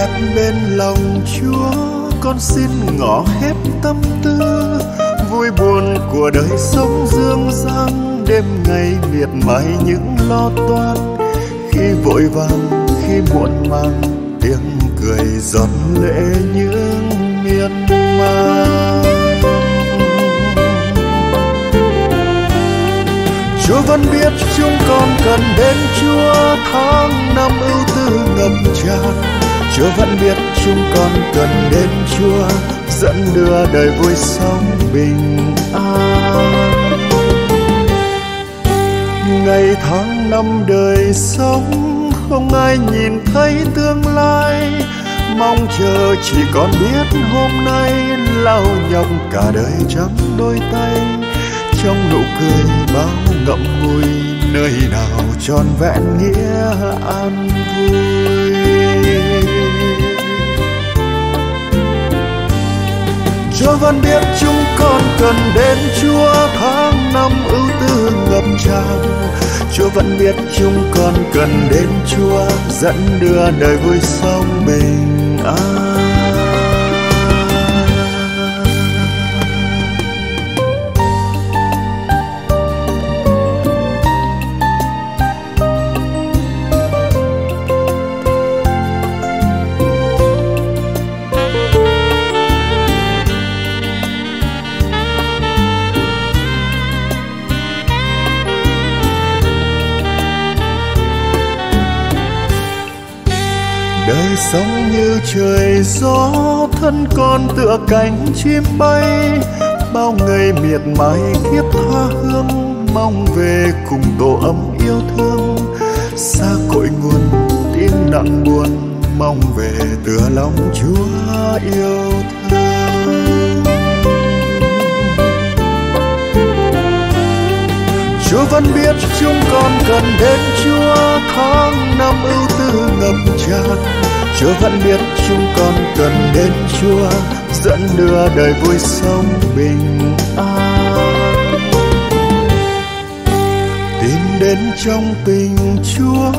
đẹp bên lòng Chúa, con xin ngỏ hết tâm tư, vui buồn của đời sống dương dang, đêm ngày miệt mài những lo toan, khi vội vàng khi muộn màng, tiếng cười giọt lệ những miên man. Chúa vẫn biết chúng con cần đến Chúa, tháng năm ưu tư ngập tràn. Chúa vẫn biết chúng con cần đến Chúa, dẫn đưa đời vui sống bình an. Ngày tháng năm đời sống không ai nhìn thấy tương lai, mong chờ chỉ còn biết hôm nay, lao nhọc cả đời trắng đôi tay, trong nụ cười bao ngậm ngùi, nơi nào tròn vẹn nghĩa an vui. Chúa vẫn biết chúng con cần đến Chúa, tháng năm ưu tư ngập tràn. Chúa vẫn biết chúng con cần đến Chúa, dẫn đưa đời vui sống bình an. Đời sống như trời gió, thân con tựa cánh chim bay, bao người miệt mài kiếp tha hương, mong về cùng tổ ấm yêu thương, xa cội nguồn tiếng nặng buồn, mong về tựa lòng Chúa yêu thương. Chúa vẫn biết chúng con cần đến Chúa, tháng năm ưu tư ngập tràn. Chúa vẫn biết chúng con cần đến Chúa, dẫn đưa đời vui sống bình an. Tìm đến trong tình Chúa,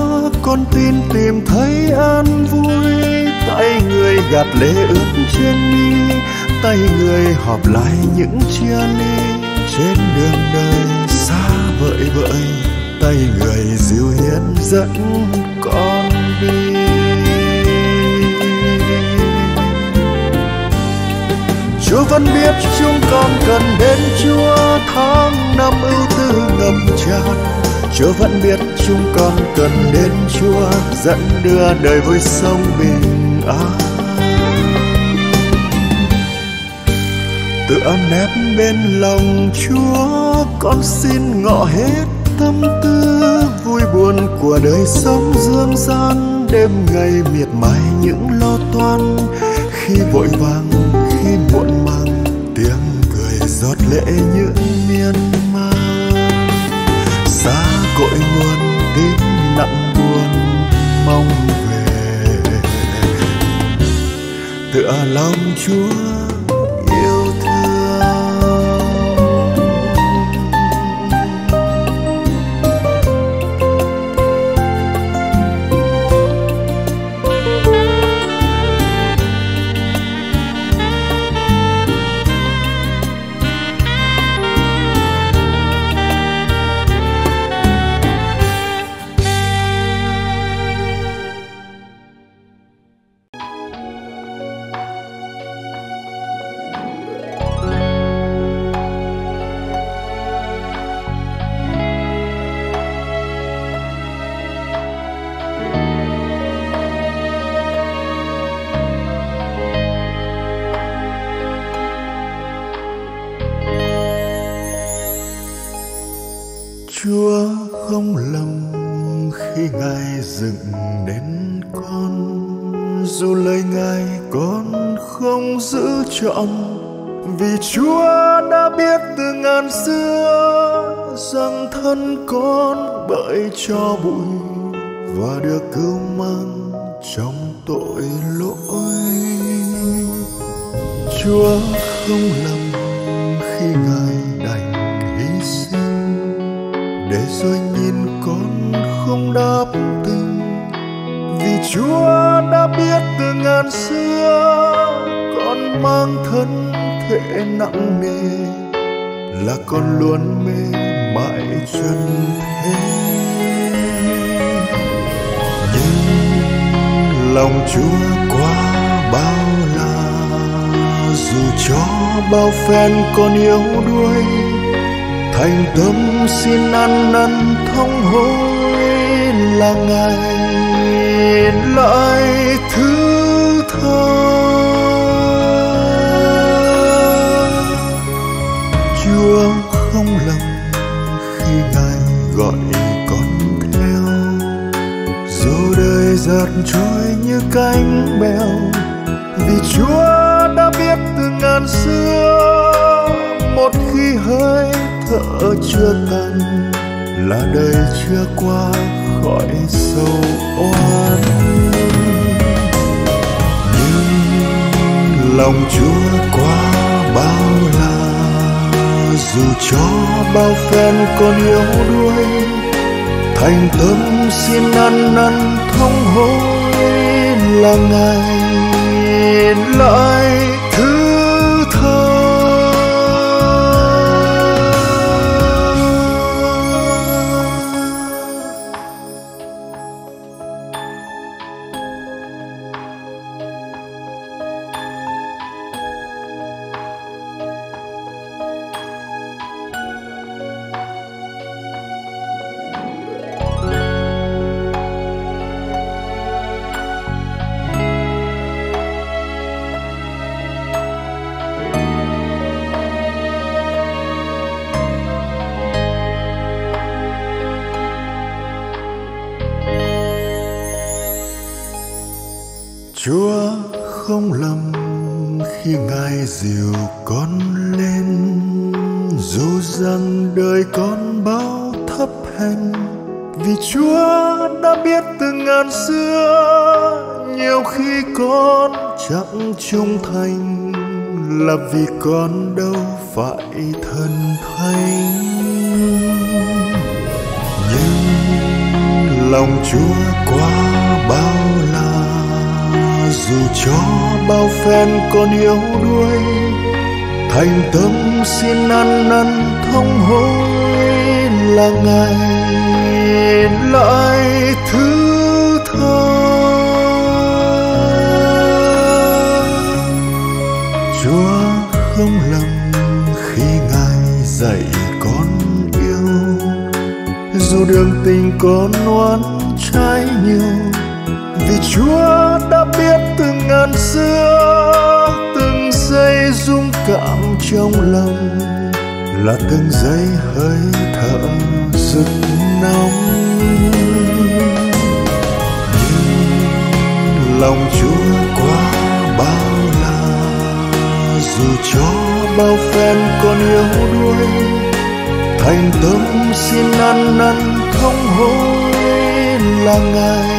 con tin tìm thấy an vui. Tay người gạt lệ ướt trên mi, tay người họp lại những chia ly. Trên đường đời xa vợi vợi, tay người dịu hiến dẫn con đi. Chúa vẫn biết chúng con cần đến Chúa, tháng năm ưu tư ngập tràn. Chúa vẫn biết chúng con cần đến Chúa, dẫn đưa đời vui sống bình an. Tựa nép bên lòng Chúa, con xin ngỏ hết tâm tư, vui buồn của đời sống dương gian, đêm ngày miệt mài những lo toan, khi vội vàng khi muộn màng, tiếng cười giọt lệ những miên man. Xa cội nguồn tim nặng buồn, mong về tựa lòng Chúa. Chúa không lầm khi Ngài dựng nên con, dù lời Ngài con không giữ trọn, vì Chúa đã biết từ ngàn xưa rằng thân con bởi cho bụi và được cứu mang trong tội lỗi. Chúa không lầm khi Ngài đành hy sinh, để rồi nhìn con không đáp tình, vì Chúa đã đã biết từ ngàn xưa, con mang thân thể nặng nề là con luôn mê mãi chân thế. Nhưng lòng Chúa quá bao la, dù cho bao phen con yếu đuối, thành tâm xin ăn năn thống hối là Ngài lại thứ tha. Chúa không lầm khi Ngài gọi con theo, dù đời giạt trôi như cánh bèo, vì Chúa đã biết từ ngàn xưa, một khi hơi thở chưa tàn là đời chưa qua khỏi sầu oan. Nhưng lòng Chúa quá bao la, dù cho bao phen con yếu đuối, thành tâm xin ăn năn thống hối là Ngài lại thứ tha. Chúa không lầm khi Ngài dìu con lên, dù rằng đời con bao thấp hèn, vì Chúa đã biết từ ngàn xưa. Nhiều khi con chẳng trung thành là vì con đâu phải thần thánh. Nhưng lòng Chúa quá bao la, dù cho bao phen con yếu đuối, thành tâm xin ăn năn thống hối là Ngài lại thứ tha. Chúa không lầm khi Ngài dạy con yêu, dù đường tình con oán trái nhiều, vì Chúa đã biết từ ngàn xưa. Từng giây rung cảm trong lòng là từng giây hơi thở rực nóng. Nhưng lòng Chúa quá bao la, dù cho bao phen con yếu đuối, thành tâm xin ăn năn thống hối là Ngài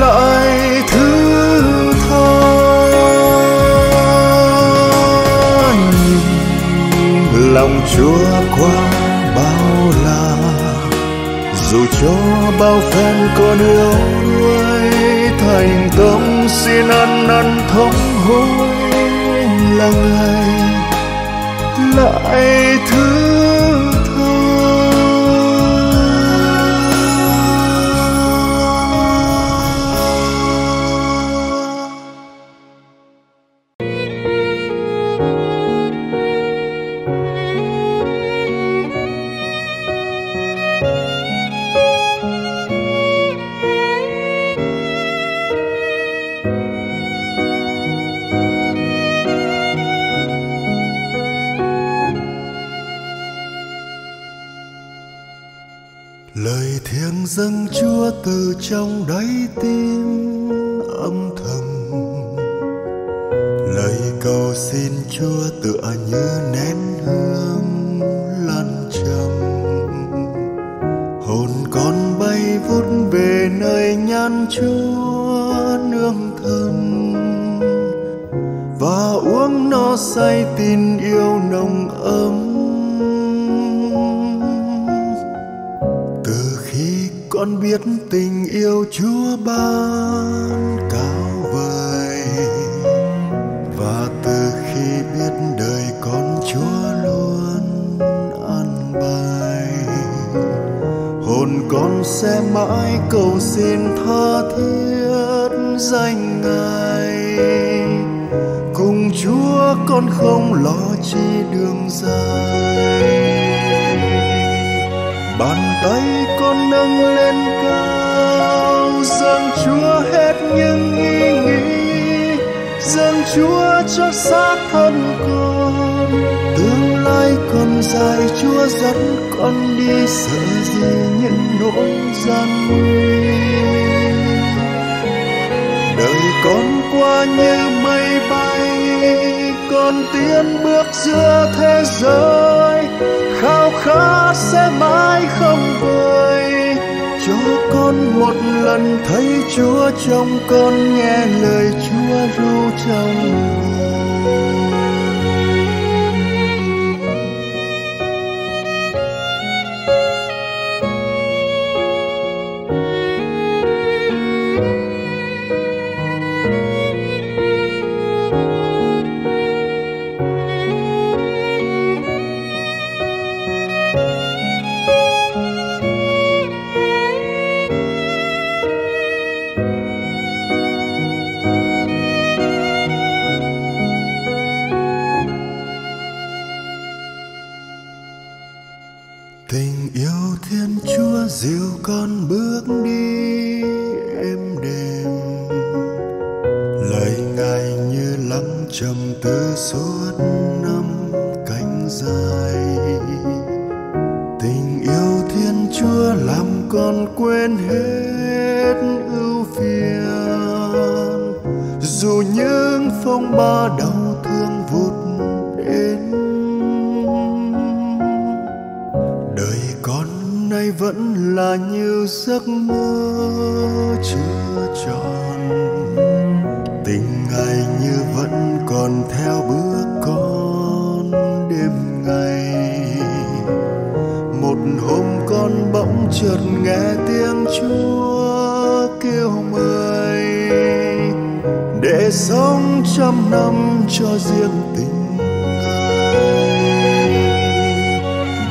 lại thứ tha. Lòng Chúa quá bao la, dù cho bao phen con yếu đuối, thành tâm xin ăn năn thống hối là Ngài lại thứ dâng Chúa từ trong đáy tim âm thầm. Lời cầu xin Chúa tựa như nén hương lan trầm, hồn con bay vút về nơi nhan Chúa nương thân, và uống nó say tin yêu nồng ấm. con biết tình yêu Chúa ban cao vời, và từ khi biết đời con Chúa luôn an bài. Hồn con sẽ mãi cầu xin tha thiết danh Ngài, cùng Chúa con không lo chi đường dài. Bàn tay con nâng lên cao, dâng Chúa hết những ý nghĩ, dâng Chúa cho xác thân con. Tương lai con dài Chúa dẫn con đi, sợ gì những nỗi gian nguy. Đời con qua như mây bay, con tiến bước giữa thế giới, khao khát sẽ mãi không vơi. Cho con một lần thấy Chúa trong con, nghe lời Chúa ru trong lòng. Dìu con bước đi êm đềm, lời Ngài như lắng trầm tư suốt năm cánh dài. Tình yêu Thiên Chúa làm con quên hết ưu phiền, dù những phong ba đau thương vụt đến. Đời con nay vẫn là như giấc mơ chưa tròn, tình Ngài như vẫn còn theo bước con đêm ngày. Một hôm con bỗng chợt nghe tiếng Chúa kêu mời, để sống 100 năm cho riêng tình.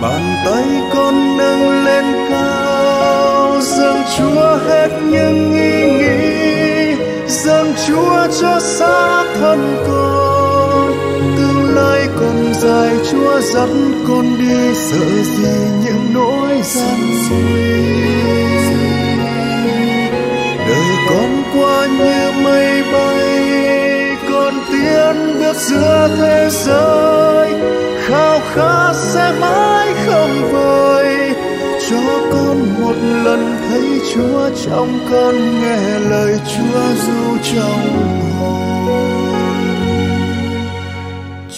Bàn tay con nâng lên cao, dâng Chúa hết những ý nghĩ, dâng Chúa cho xác thân con. Tương lai còn dài Chúa dẫn con đi, sợ gì những nỗi gian nguy. Đời con qua như mây bay, con tiến bước giữa thế giới, khao khát sẽ mãi không vơi. Cho con một lần thấy Chúa trong con, nghe lời Chúa ru trong hồn.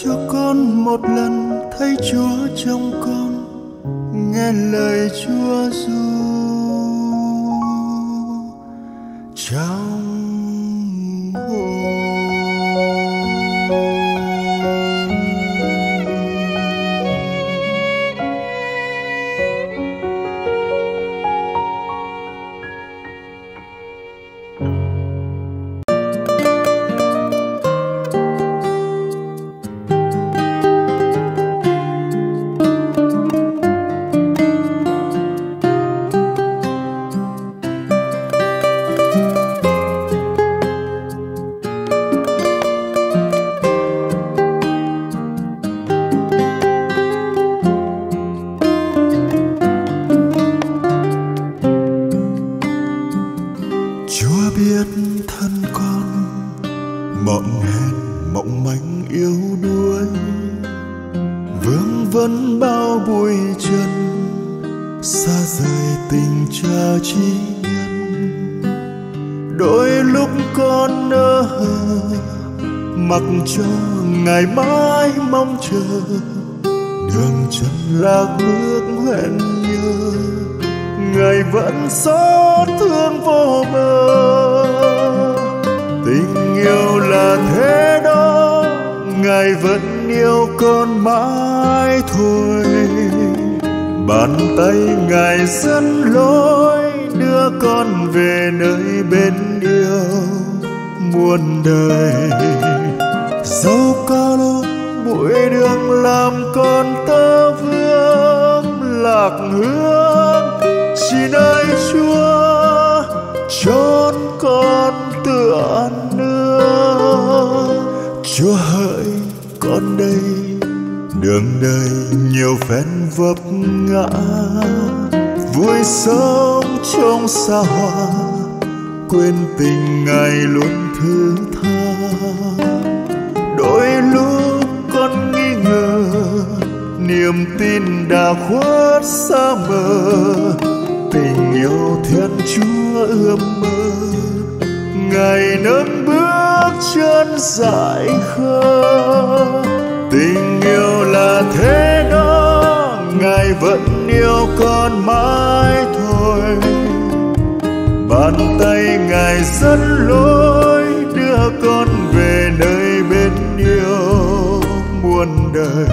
Cho con một lần thấy Chúa trong con, nghe lời Chúa ru trong. Cho ngày mãi mong chờ, đường chân lạc bước hẹn nhớ, Ngài vẫn xót thương vô bờ. Tình yêu là thế đó, Ngài vẫn yêu con mãi thôi. Bàn tay Ngài dẫn lối đưa con về nơi bên yêu muôn đời. Dẫu có lúc bụi đường làm con ta vương lạc hướng, xin ơi Chúa chốn con tựa nương. Chúa hỡi con đây, đường đời nhiều phen vấp ngã, vui sống trong xa hoa, quên tình Ngài luôn thứ tha. Đôi lúc con nghi ngờ, niềm tin đã khuất xa mờ, tình yêu Thiên Chúa ươm mơ, Ngài nâng bước chân dại khờ. Tình yêu là thế đó, Ngài vẫn yêu con mãi thôi. Bàn tay Ngài dẫn lối, đưa con về nơi bên yêu muôn đời.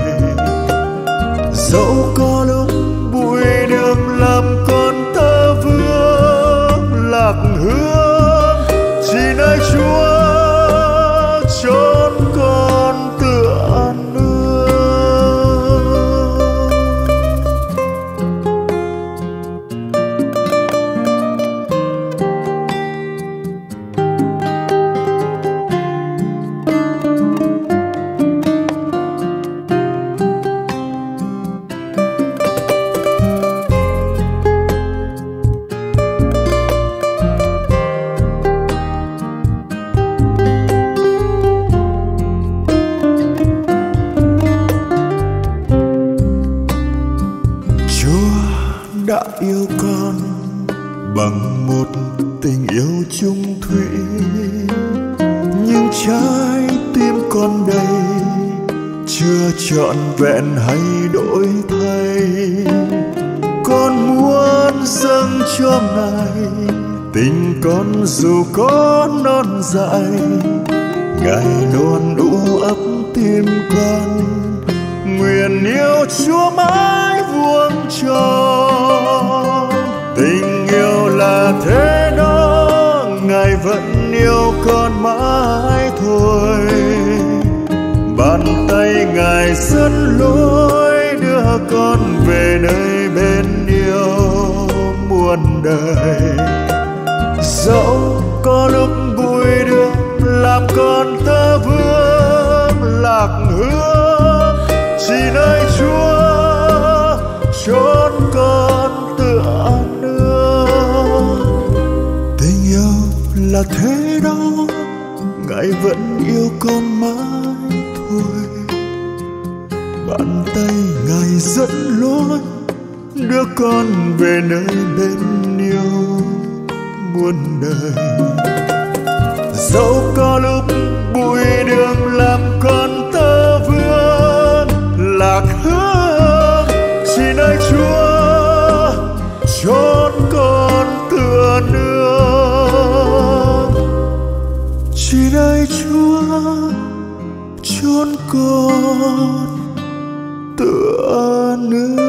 Dẫu có lúc bụi đường làm con ta vương lạc hướng, chỉ nơi Chúa chốn con tựa trọn vẹn hay đổi thay. Con muốn dâng cho Ngài tình con dù có non dại, Ngài luôn đủ ấp tim con, nguyện yêu Chúa mãi vuông tròn. Tình yêu là thế đó, Ngài vẫn yêu con mãi thôi. Bàn tay Ngài dẫn lối, đưa con về nơi bên yêu muôn đời. Dẫu có lúc bụi đường làm con ta vương lạc hướng, chỉ nơi Chúa chốn con tựa nương. Tình yêu là thế đó, Ngài vẫn yêu con mãi. Bàn tay Ngài dẫn lối, đưa con về nơi bên yêu muôn đời. Dẫu có lúc bụi đường làm con ta vương lạc hướng, chỉ nơi Chúa chốn con tựa nương. Chỉ nơi Chúa chốn con tựa nương.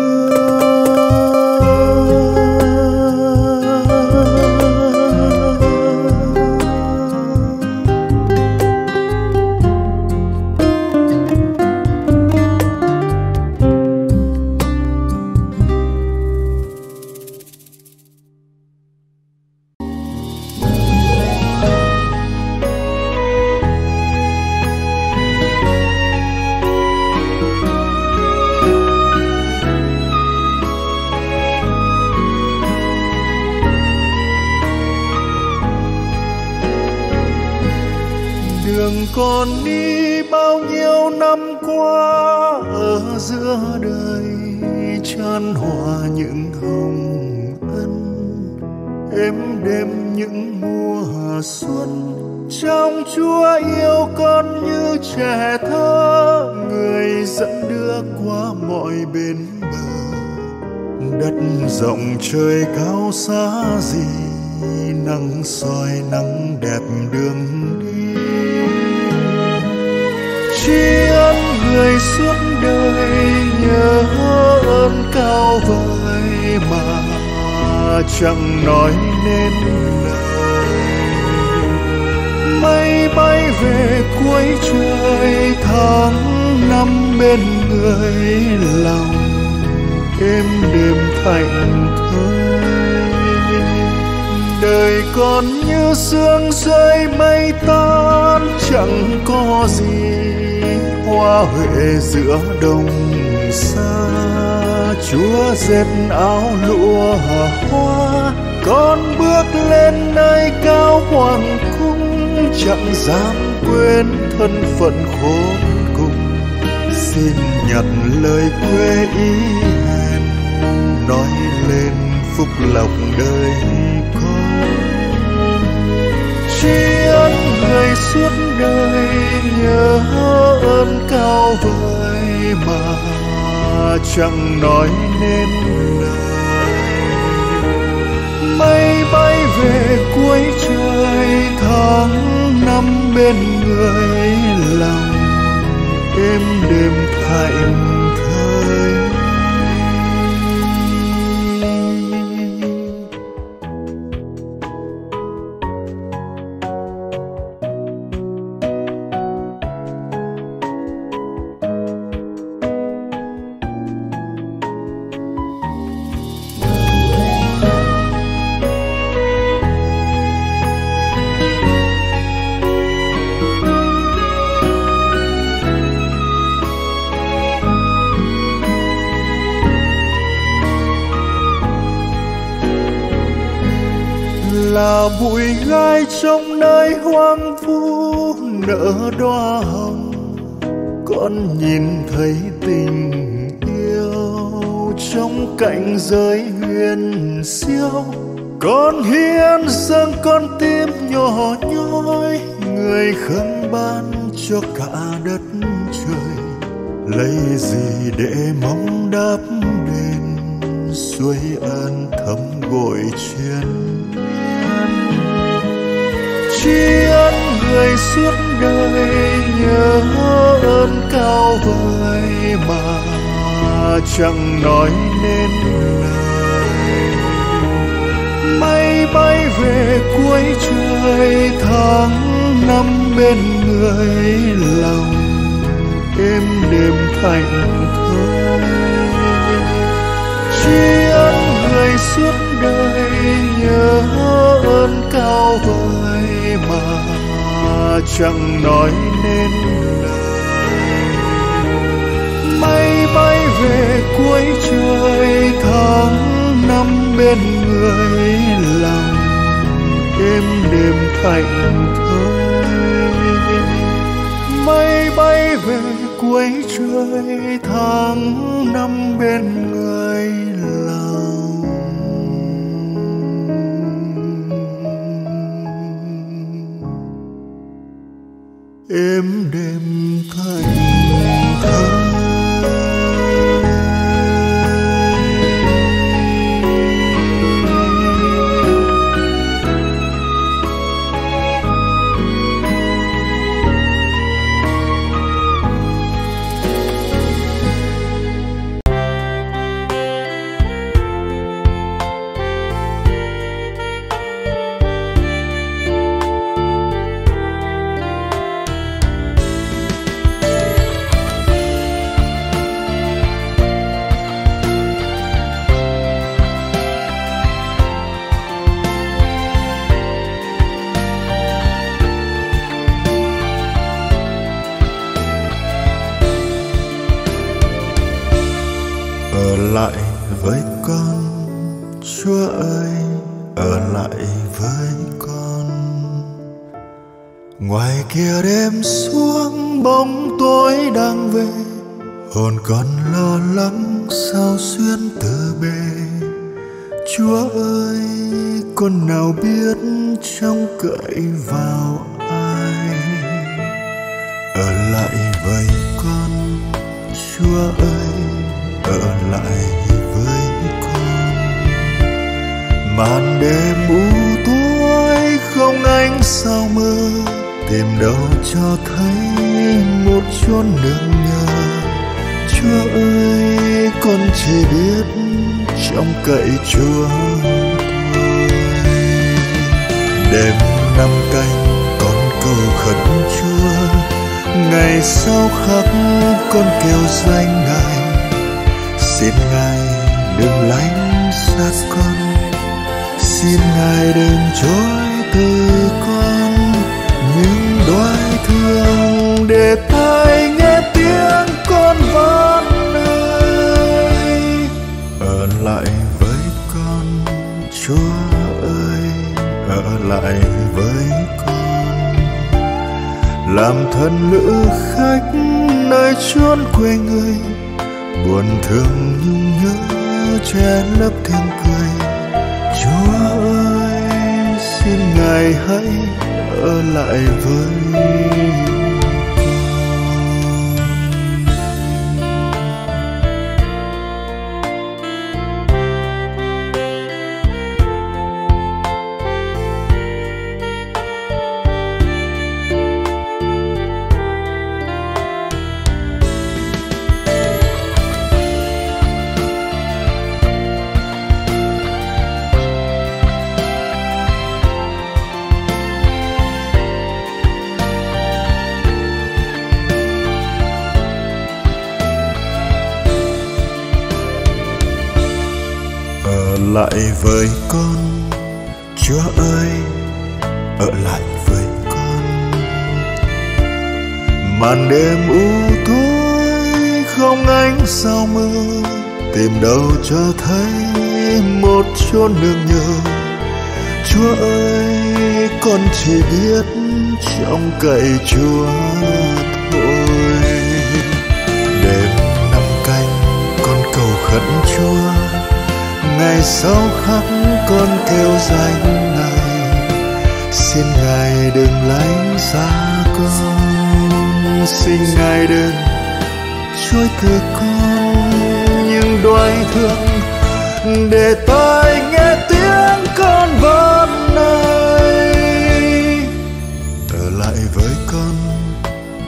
Còn đi bao nhiêu năm qua, ở giữa đời chan hòa những hồng ân, êm đêm những mùa xuân. Trong Chúa yêu con như trẻ thơ, người dẫn đưa qua mọi bến bờ. Đất rộng trời cao xa gì, nắng soi nắng đẹp đường đi. Tri ân người suốt đời, nhớ ơn cao vời mà chẳng nói nên lời. Mây bay về cuối trời, tháng năm bên người, lòng êm đềm thành thơ. Đời còn như sương rơi mây tan, chẳng có gì hoa huệ giữa đồng xa. Chúa dệt áo lụa hoa, con bước lên nơi cao hoàng cung, chẳng dám quên thân phận khốn cùng. Xin nhận lời quê ý hẹn, nói lên phúc lộc đời con. Tri ân người suốt đời, nhớ ơn cao vời mà chẳng nói nên lời. Mây bay về cuối trời, tháng năm bên người, lòng êm đềm thạnh. Là bụi gai trong nơi hoang vu nở đóa hồng, con nhìn thấy tình yêu trong cảnh giới huyền siêu. Con hiến dâng con tim nhỏ nhói, người khấn ban cho cả đất trời. Lấy gì để mong đáp đền, suối ơn thấm gội trên. Tri ân người suốt đời, nhớ ơn cao vời mà chẳng nói nên lời. Mây bay về cuối trời, tháng năm bên người, lòng êm đềm thành thơ. Tri ân người suốt đời, nhớ ơn cao vời mà chẳng nói nên lời. Mây bay về cuối trời, tháng năm bên người, lòng êm đềm thành thơ. Mây bay về cuối trời, tháng năm bên người, lòng êm đềm thành thơ. Kìa đêm xuống bóng tối đang về, hồn còn lo lắng sao xuyên từ bề. Chúa ơi, con nào biết trông cậy vào ai. Ở lại với con, Chúa ơi, ở lại với con. Màn đêm u tối không ánh sao mơ, tìm đâu cho thấy một chốn nương nhờ. Chúa ơi, con chỉ biết trông cậy Chúa thôi. đêm năm canh con cầu khẩn Chúa, ngày sau khắc con kêu danh Ngài, xin Ngài đừng lánh xa con, xin Ngài đừng chối từ con những đói thương để tai nghe tiếng con van ơi, ở lại với con Chúa ơi, ở lại với con, làm thân lữ khách nơi chốn quê người, buồn thương nhung nhớ che lấp tiếng cười. Chúa ơi, xin Ngài hãy ở lại với lại với con Chúa ơi, ở lại với con. Màn đêm u tối không ánh sao mưa, tìm đâu cho thấy một chốn nương nhờ. Chúa ơi, con chỉ biết trong cậy Chúa thôi. Đêm năm canh con cầu khẩn Chúa, ngày sau khắc con kêu danh Ngài, xin Ngài đừng lánh xa con, xin Ngài đừng chối từ con những đói thương để tai nghe tiếng con van này. Ở lại với con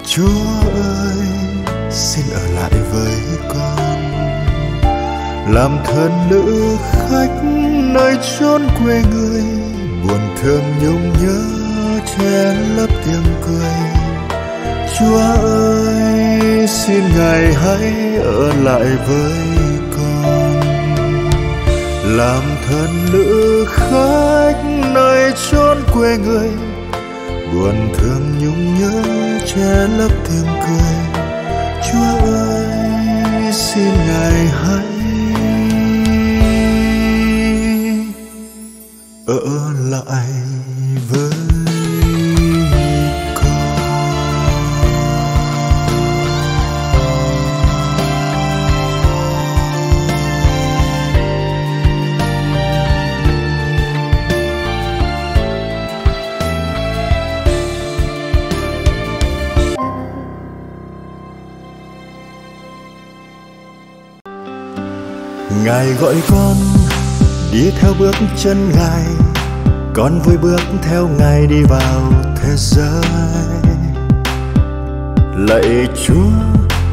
Chúa ơi, xin ở lại với con, làm thân lữ khách nơi chốn quê người, buồn thương nhung nhớ che lấp tiếng cười. Chúa ơi, xin Ngài hãy ở lại với con, làm thân lữ khách nơi chốn quê người, buồn thương nhung nhớ che lấp tiếng cười. Chúa ơi, xin Ngài hãy ở lại với con. Ngài gọi con đi theo bước chân Ngài, con vui bước theo Ngài đi vào thế giới. Lạy Chúa,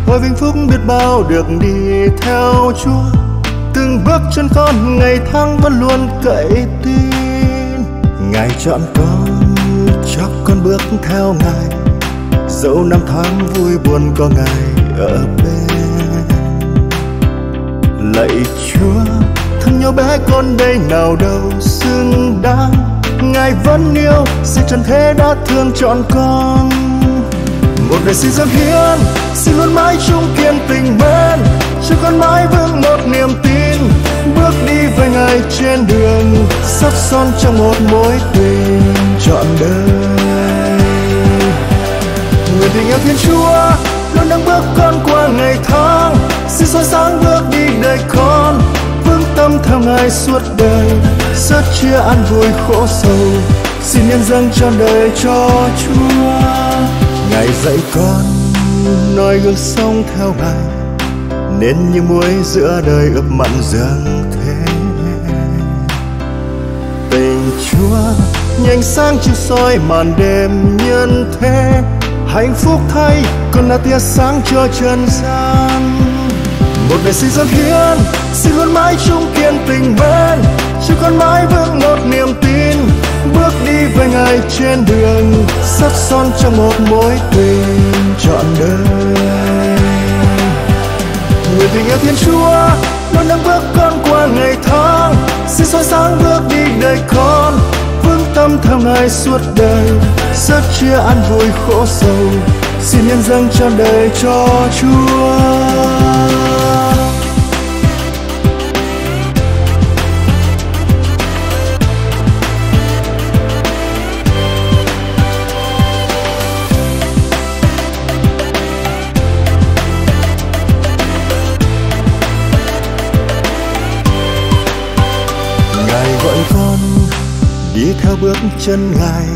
ôi vinh phúc biết bao được đi theo Chúa, từng bước chân con ngày tháng vẫn luôn cậy tin. Ngài chọn con, cho con bước theo Ngài, dẫu năm tháng vui buồn có Ngài ở bên. Lạy Chúa, thương nhau bé con đây nào đâu xứng đáng, Ngài vẫn yêu xin trần thế đã thương chọn con. Một đời xin dâng hiến, xin luôn mãi chung kiên tình mến, cho con mãi vững một niềm tin, bước đi với Ngài trên đường sắp son trong một mối tình trọn đời. Người tình yêu Thiên Chúa luôn nâng bước con qua ngày tháng, xin soi sáng bước đi đời con, tâm theo Ngài suốt đời, sớt chia ăn vui khổ sầu, xin nhân dâng trọn đời cho Chúa. Ngài dạy con noi gương sống theo Ngài, nên như muối giữa đời ướp mặn dâng thế. Tình Chúa nhanh sáng chiếu soi màn đêm nhân thế, hạnh phúc thay còn là tia sáng cho trần gian. Một đời xin dâng hiến, xin luôn mãi chung kiên tình mến, cho con mãi vững một niềm tin, bước đi với ngài trên đường sắp son trong một mối tình trọn đời. Người tình yêu Thiên Chúa luôn nâng bước con qua ngày tháng, xin soi sáng bước đi đời con, vững tâm theo ngài suốt đời, sớt chia ăn vui khổ sầu, xin nhân dâng trọn đời cho Chúa. Bước chân ngài,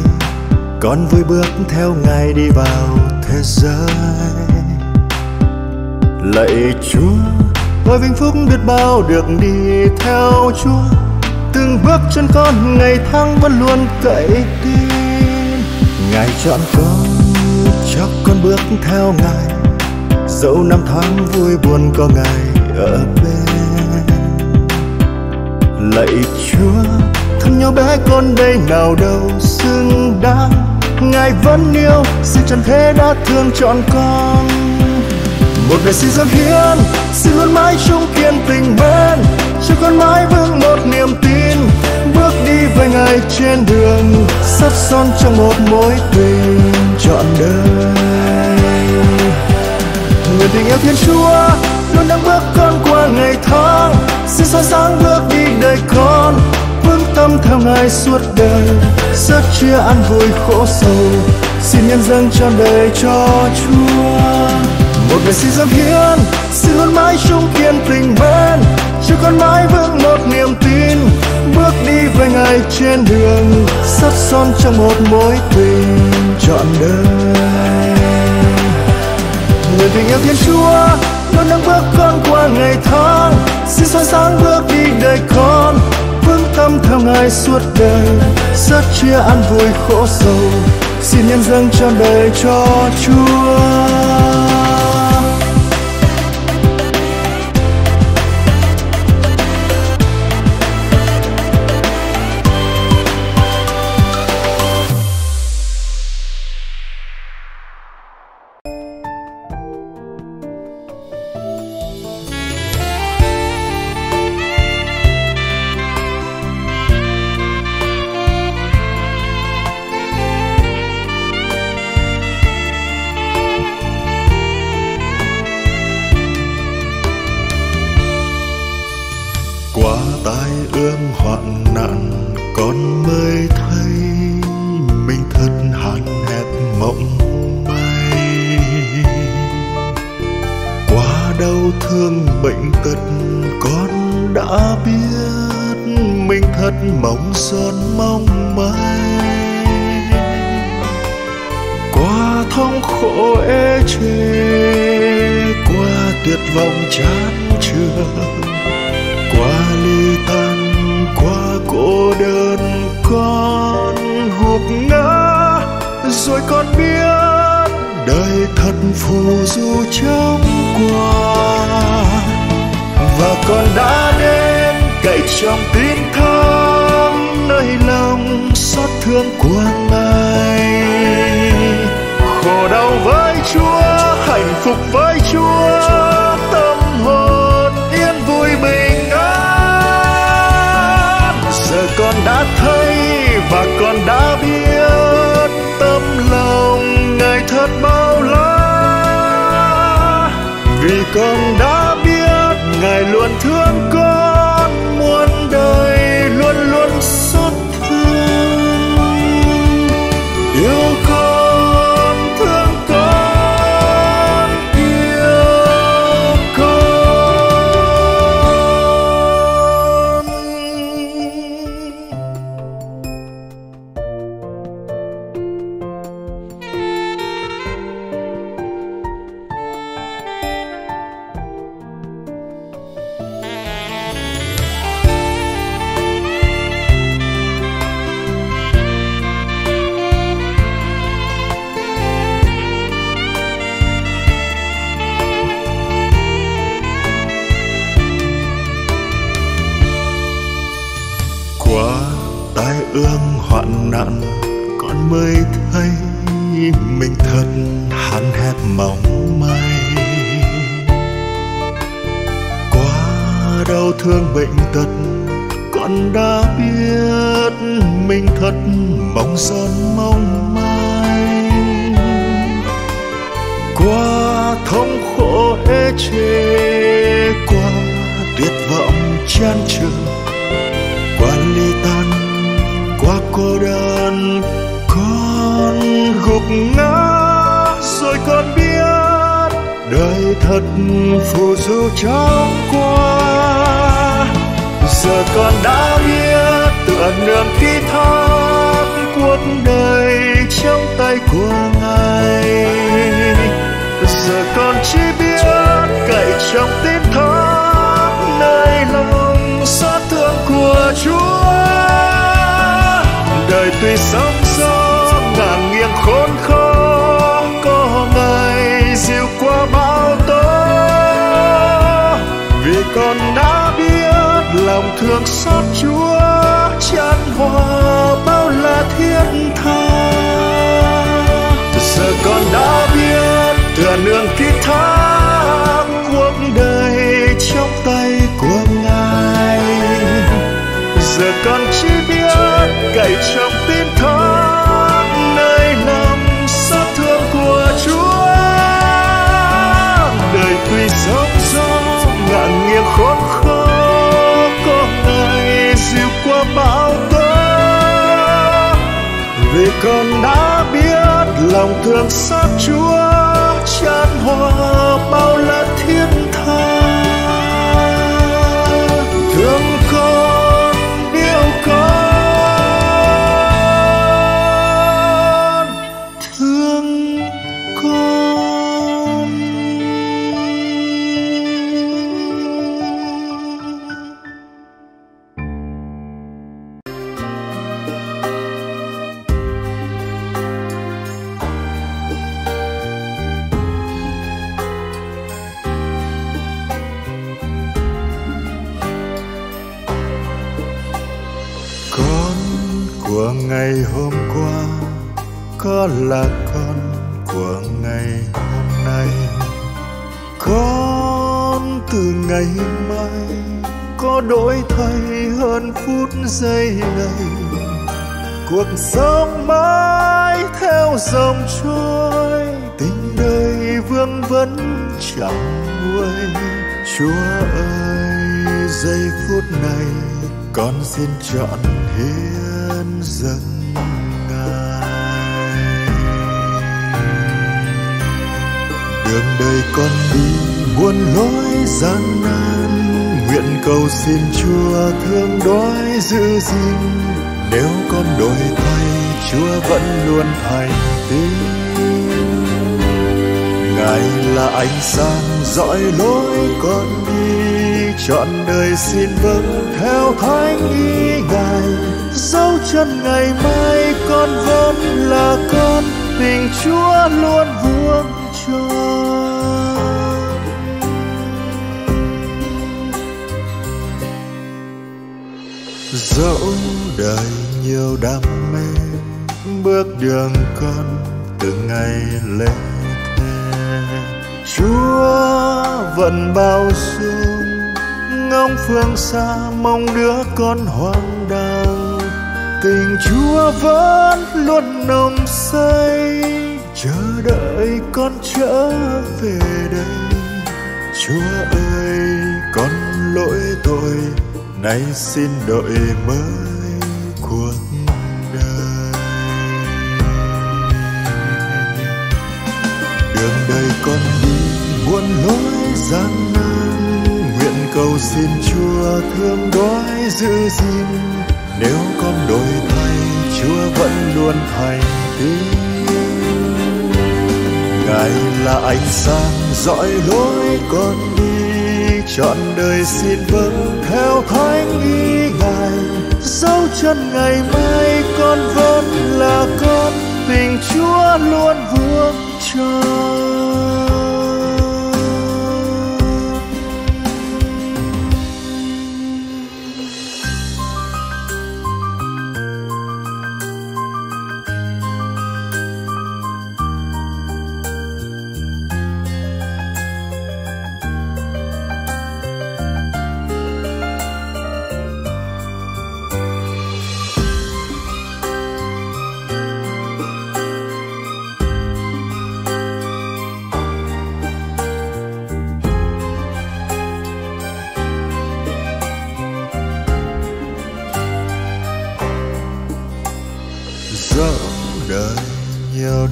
con vui bước theo ngài đi vào thế giới. Lạy Chúa, tôi vinh phúc biết bao được đi theo Chúa. Từng bước chân con ngày tháng vẫn luôn cậy tin. Ngài chọn con, cho con bước theo ngài. Dẫu năm tháng vui buồn có ngài ở bên. Lạy Chúa, thân nhau bé con đây nào đâu xứng đáng, ngài vẫn yêu, xin trần thế đã thương chọn con. Một đời xin dâng hiến, xin luôn mãi chung kiên tình mến, cho con mãi vững một niềm tin, bước đi với ngài trên đường sắt son trong một mối tình trọn đời. Người tình yêu Thiên Chúa luôn đang bước con qua ngày tháng, xin soi sáng bước đi đời con, vững tâm theo ngài suốt đời, sớt chia ăn vui khổ sầu, xin nhân dâng trọn đời cho Chúa. Một đời xin dâng hiến, xin luôn mãi chung kiên tình mến, cho con mãi vững một niềm tin, bước đi với ngài trên đường sắt son trong một mối tình trọn đời. Người tình yêu Thiên Chúa luôn nâng bước con qua ngày tháng, xin soi sáng bước đi đời con, vững tâm theo ngài suốt đời, sớt chia ăn vui khổ sầu, xin nhân dâng trọn đời cho Chúa. hoạn nạn, con mới thấy mình thật hạn hẹp mỏng manh. Quá đau thương bệnh tật, con đã biết mình thật mong sơn mong mai. Quá thống khổ ê chê, quá tuyệt vọng chán chường, quá ly tan, quá cô đơn, con gục ngã rồi con biết đời thật phù du chóng qua. Giờ con đã biết tựa niềm ký thác cuộc đời trong tay của Ngài. Giờ con chỉ biết cậy trong tiếng thác nơi lòng xót thương của Chúa. Đời tuy sóng gió ngàn nghiêng khốn khó, có Ngài dịu qua bão tố. Vì con đã biết lòng thương xót Chúa chan hòa bao la thiết tha. Giờ con đã biết tựa nương ký thác cuộc đời trong tay của Ngài. Giờ con chỉ biết cậy trong tiếng thác nơi lòng xót thương của Chúa. Đời tuy sóng gió ngàn nghiêng khốn khó, có Ngài dịu qua bão tố. Vì con đã biết lòng thương xót Chúa chan hòa bao la thiết tha. Thương con, yêu con, thương con. Ngày hôm qua có là con của ngày hôm nay. Con từ ngày mai có đổi thay hơn phút giây này. Cuộc sống mãi theo dòng trôi, tình đời vương vấn chẳng nguôi. Chúa ơi, giây phút này con xin chọn hiến dâng Ngài. Đường đời con đi muôn lối gian nan, nguyện cầu xin Chúa thương đói giữ gìn. Nếu con đổi thay, Chúa vẫn luôn thành tín. Ngài là ánh sáng dõi lối con đi, chọn đời xin vâng theo thánh ý Ngài. Dẫu chân ngày mai con vẫn là con, tình Chúa luôn vuông tròn. Dẫu đời nhiều đam mê, bước đường con từng ngày lên thề. Chúa vẫn bao dung ngóng phương xa mong đứa con hoang đàng. Tình Chúa vẫn luôn nồng say, chờ đợi con trở về đây. Chúa ơi, con lỗi tội, nay xin đổi mới cuộc đời. Đường đời con đi muôn lối gian nan, cầu xin Chúa thương đói giữ gìn. Nếu con đổi thay, Chúa vẫn luôn thành tín. Ngài là ánh sáng dõi lối con đi, chọn đời xin vâng theo thánh ý Ngài. Dẫu chân ngày mai con vẫn là con, tình Chúa luôn vuông tròn.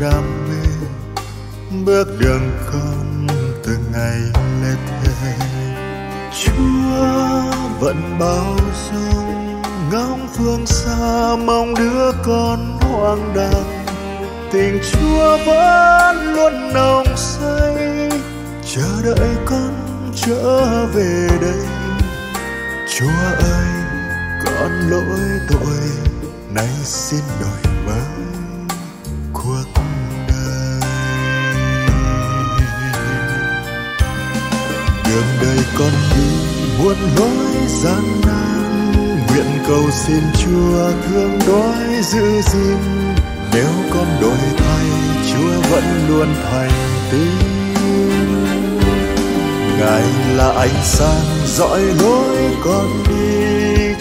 đam mê, bước đường con từng ngày lê thê. Chúa vẫn bao dung ngóng phương xa, mong đứa con hoang đàng. Tình Chúa vẫn luôn nồng say, chờ đợi con trở về đây. Chúa ơi, con lỗi tội nay xin đổi mới cuộc đời. Đường đời con đi muôn lối gian nan, nguyện cầu xin Chúa thương đói giữ gìn. Nếu con đổi thay, Chúa vẫn luôn thành tín. Ngài là ánh sáng dõi lối con đi,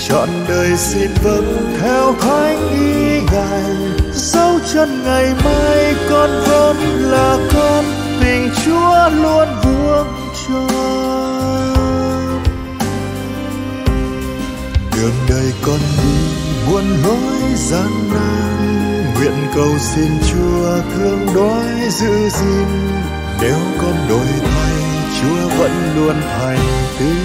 trọn đời xin vâng theo thánh ý Ngài. Dẫu chân ngày mai con vẫn là con, tình Chúa luôn vuông tròn. Đường đời con đi muôn lối gian nan, nguyện cầu xin Chúa thương đói giữ gìn. Nếu con đổi thay, Chúa vẫn luôn thành tín.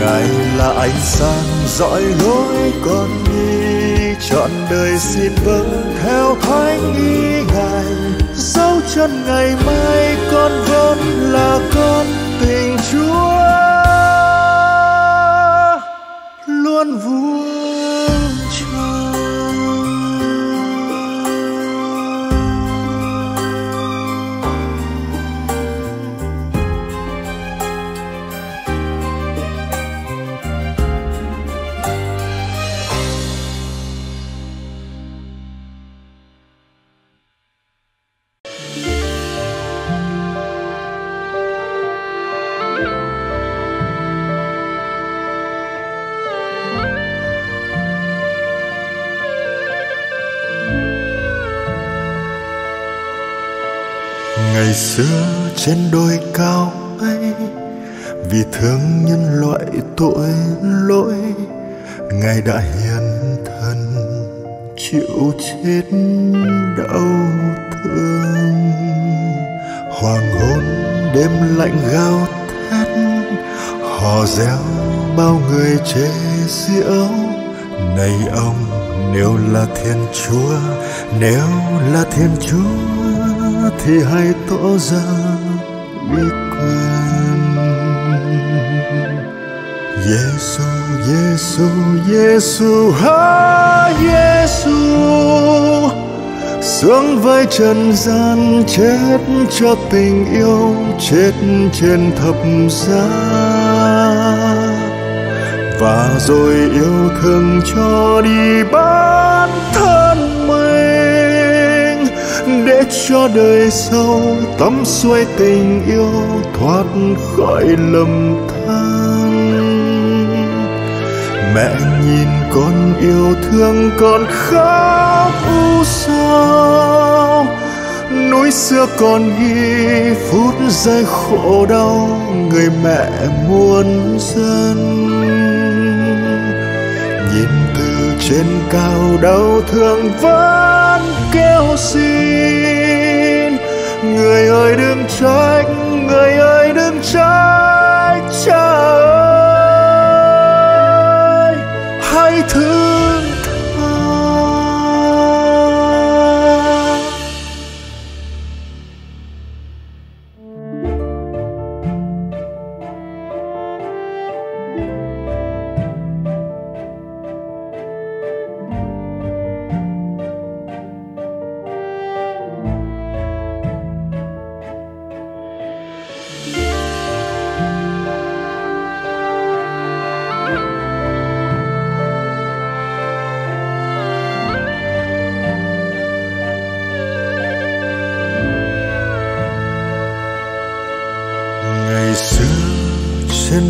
Ngài là ánh sáng dõi lối con đi, trọn đời xin vâng theo thánh ý Ngài. Dẫu chân ngày mai con vẫn là con, tình Chúa luôn vuông tròn. Ngày xưa trên đồi cao ấy, vì thương nhân loại tội lỗi, Ngài đã hiến thân chịu chết đau thương. Hoàng hôn đêm lạnh gào thét, hò reo bao người chế giễu. Này ông, nếu là Thiên Chúa, nếu là Thiên Chúa thì hãy tỏ ra biết quên. Giêsu, Giêsu, Giêsu, ha Giêsu, xuống với trần gian chết cho tình yêu, chết trên thập giá. Và rồi yêu thương cho đi bán thân mình, để cho đời sau tắm xuôi tình yêu, thoát khỏi lầm than. Mẹ nhìn con yêu thương con khóc u sầu, núi xưa còn ghi phút giây khổ đau người mẹ muôn dân. Nhìn từ trên cao đau thương vẫn kêu xin, người ơi đừng trách, người ơi đừng trách Cha ơi, hãy thương tha.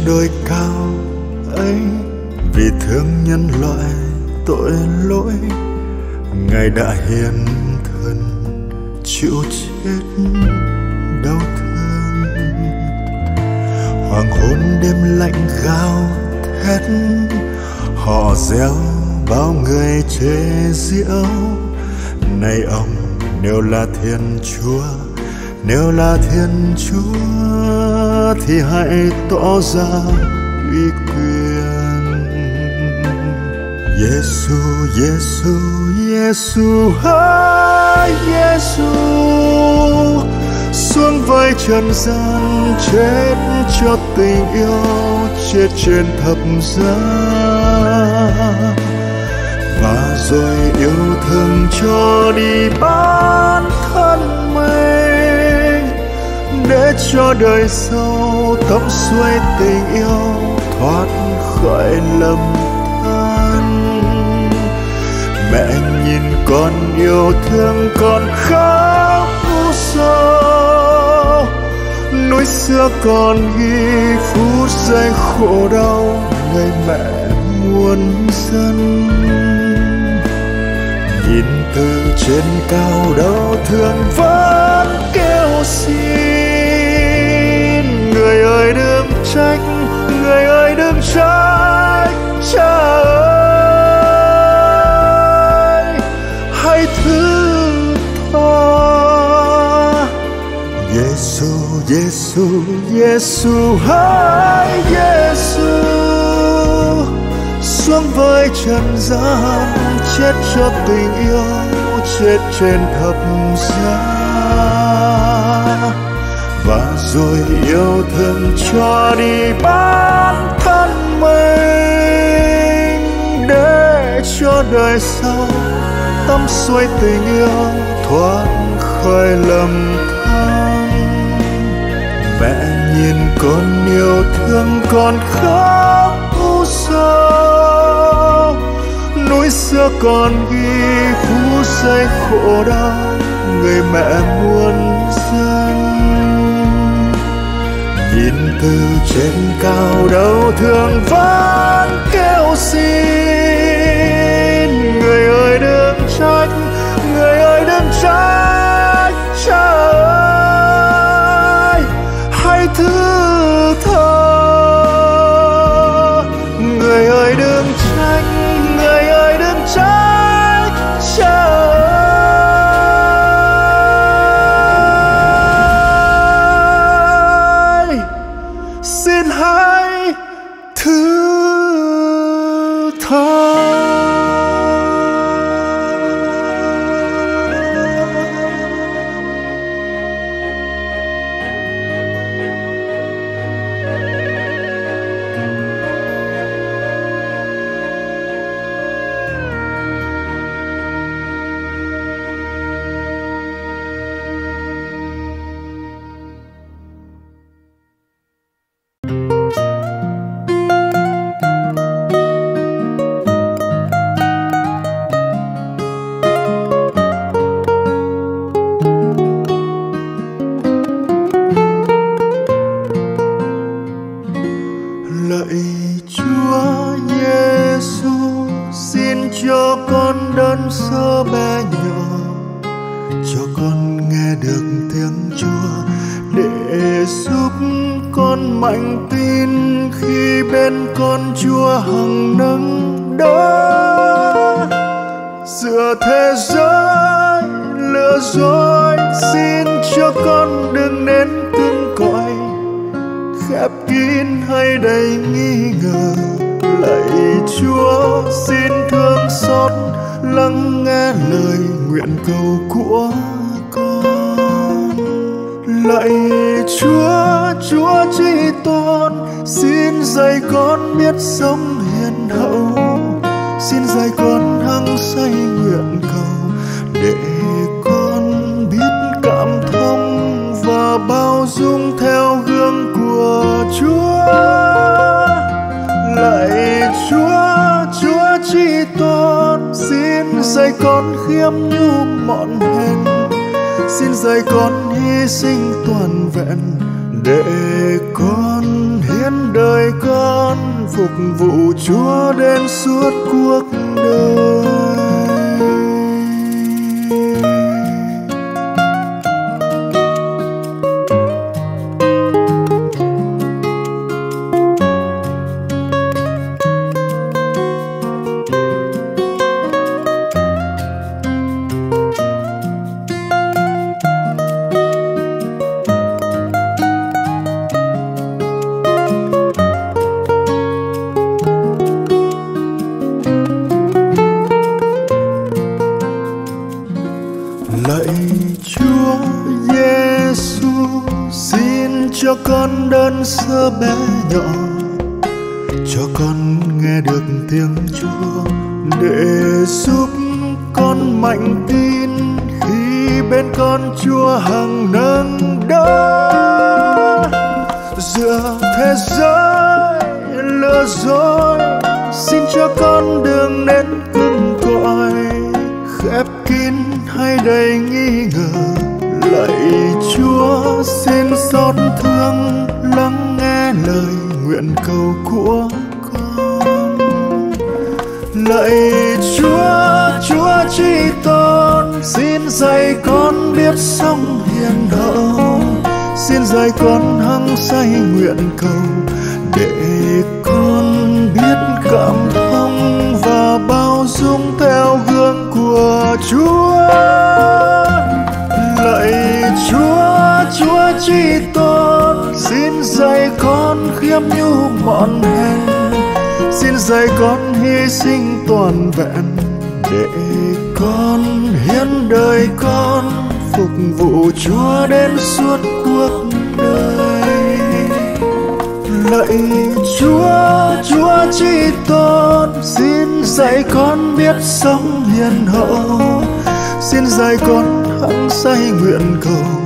Đôi cao ấy, vì thương nhân loại tội lỗi, Ngài đã hiến thân chịu chết đau thương. Hoàng hôn đêm lạnh gào thét, họ réo bao người chế giễu. này ông nếu là Thiên Chúa, nếu là Thiên Chúa thì hãy tỏ ra uy quyền. Giêsu, Giêsu, Giêsu hỡi, Giêsu xuống với trần gian, chết cho tình yêu, chết trên thập giá, và rồi yêu thương cho đi bản thân mình để cho đời sau thấm xuôi tình yêu, thoát khỏi lầm than. Mẹ nhìn con yêu thương con khóc u sầu, núi xưa còn ghi phút giây khổ đau ngày mẹ muôn dân. Nhìn từ trên cao đau thương vẫn kêu xin, người ơi đừng trách, người ơi đừng trách cha ơi, hãy thứ tha. Giêsu, Giêsu, Giêsu hỡi, Giêsu xuống với trần gian, chết cho tình yêu, chết trên thập giá, và rồi yêu thương cho đi bản thân mình để cho đời sau tắm xuôi tình yêu, thoát khỏi lầm than. Mẹ nhìn con yêu thương con khóc u sầu, núi xưa còn ghi phút giây khổ đau người mẹ muôn dân. Nhìn từ trên cao đau thương vẫn kêu xin, người ơi đừng trách, người ơi đừng trách cha ơi, hãy thứ tha. Người ơi đừng trách, người ơi đừng trách cha ơi, xin hãy thứ tha. cho con đơn sơ bé nhỏ, cho con nghe được tiếng Chúa để giúp con mạnh tin khi bên con Chúa hằng nâng đỡ. Giữa thế giới lừa dối, xin cho con đường đến cứng cỏi, khép kín hay đầy nghi ngờ. Lạy Chúa xin xót thương, lắng nghe lời nguyện cầu của con. Lạy Chúa, Chúa Tri Tôn, xin dạy con biết sống hiền hậu, xin dạy con hăng say nguyện cầu, để con biết cảm thông và bao dung theo gương của Chúa. Lạy Chúa, Chúa Tri Tôn, xin dạy con khiêm nhu mọn hèn, xin dạy con hy sinh toàn vẹn, để con hiến đời con phục vụ Chúa đến suốt cuộc đời. Lạy Chúa, Chúa Tri Tôn, xin dạy con biết sống hiền hậu, xin dạy con hăng say nguyện cầu,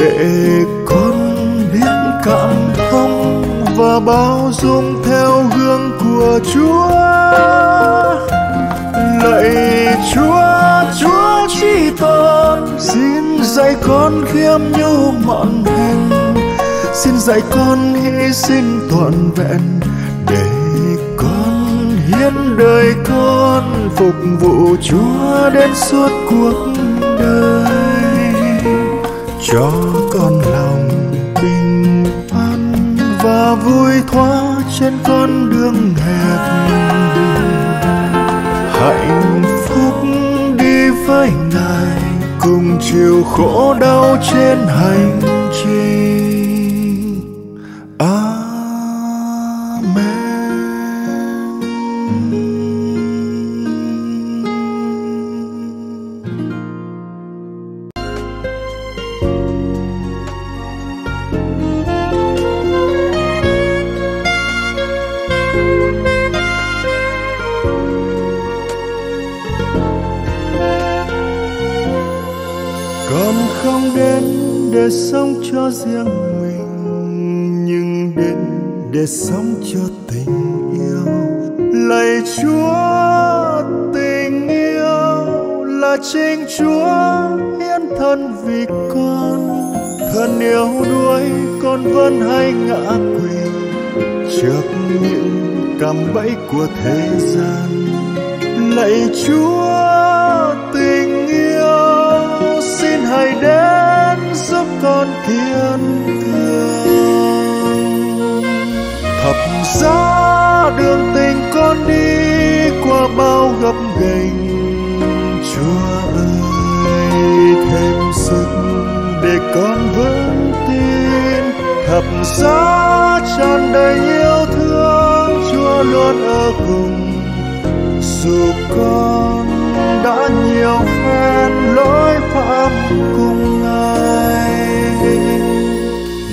để con biết cảm thông và bao dung theo gương của Chúa. Lạy Chúa, Chúa Tri Tôn, xin dạy con khiêm nhu mọn hèn, xin dạy con hy sinh toàn vẹn, để con hiến đời con phục vụ Chúa đến suốt cuộc đời. Cho con lòng bình an và vui thoa trên con đường hẹp, hạnh phúc đi với Ngài, cùng chịu khổ đau trên hành trình. Amen. Để sống cho riêng mình, nhưng đến để sống cho tình yêu. Lạy Chúa, tình yêu là chính Chúa hiến thân vì con. Thân yêu đuối con vẫn hay ngã quỵ trước những cạm bẫy của thế gian. Lạy Chúa, tình yêu xin hãy đến giúp con kiên cường. Thập giá đường tình con đi qua bao gập ghềnh, Chúa ơi thêm sức để con vững tin. Thập giá tràn đầy yêu thương, Chúa luôn ở cùng. Dù con đã nhiều phen lỗi phạm cùng Ngài,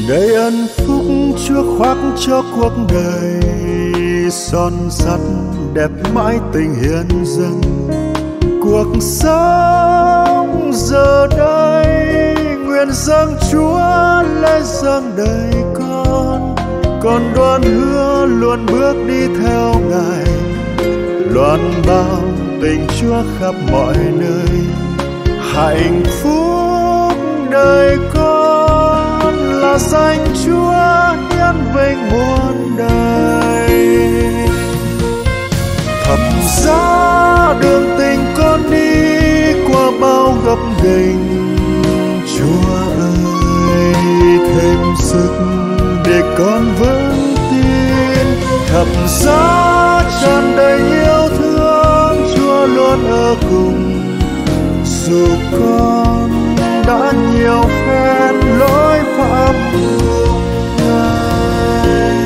để ân phúc Chúa khoác cho cuộc đời, son sắt đẹp mãi tình hiến dâng. Cuộc sống giờ đây nguyện dâng Chúa lễ dâng đời con đoan hứa luôn bước đi theo Ngài, loan bao tình Chúa khắp mọi nơi. Hạnh phúc đời con là danh Chúa hiến vinh muôn đời. Thập giá đường tình con đi qua bao gập ghềnh, Chúa ơi thêm sức để con vững tin. Thập giá tràn đầy yêu thương, luôn ở cùng. Dù con đã nhiều phen lỗi phạm cùng Ngài,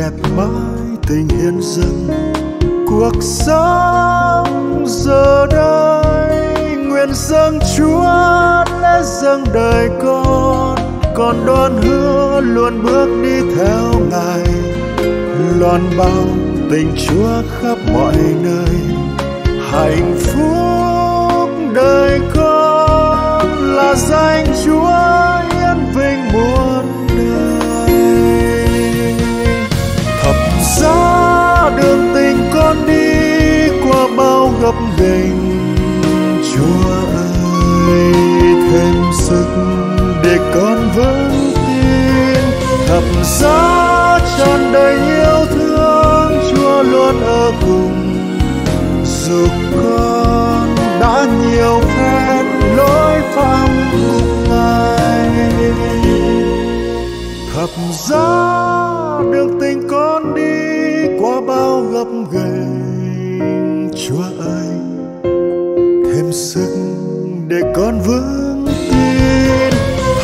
đẹp mãi tình hiến dâng. Cuộc sống giờ đây nguyện dâng Chúa lễ dâng đời con đoan hứa luôn bước đi theo Ngài, loan báo tình Chúa khắp mọi nơi. Hạnh phúc đời con là danh Chúa yên vinh muôn đời. Thập giá đường tình con đi qua bao gập ghềnh, Chúa ơi thêm sức để con vững tin. Thập giá tràn đầy yêu thương, Chúa luôn ở cùng dục con đã nhiều phen lối phạm ngục ngài. Thập giá đường tình con đi qua bao gập ghềnh, Chúa ơi thêm sức để con vững tin.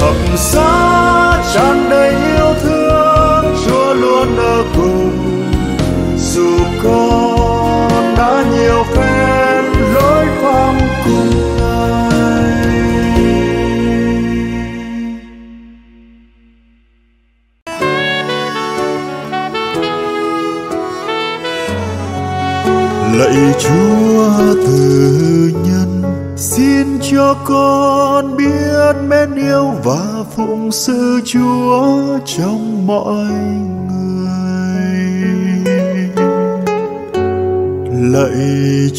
Thập giá tràn đầy yêu thương, Chúa luôn ở cùng dù con đã nhiều phen lỗi phạm cùng Ngài. Lạy Chúa từ nhân, xin cho con biết mến yêu và phụng sự Chúa trong mọi người. Lạy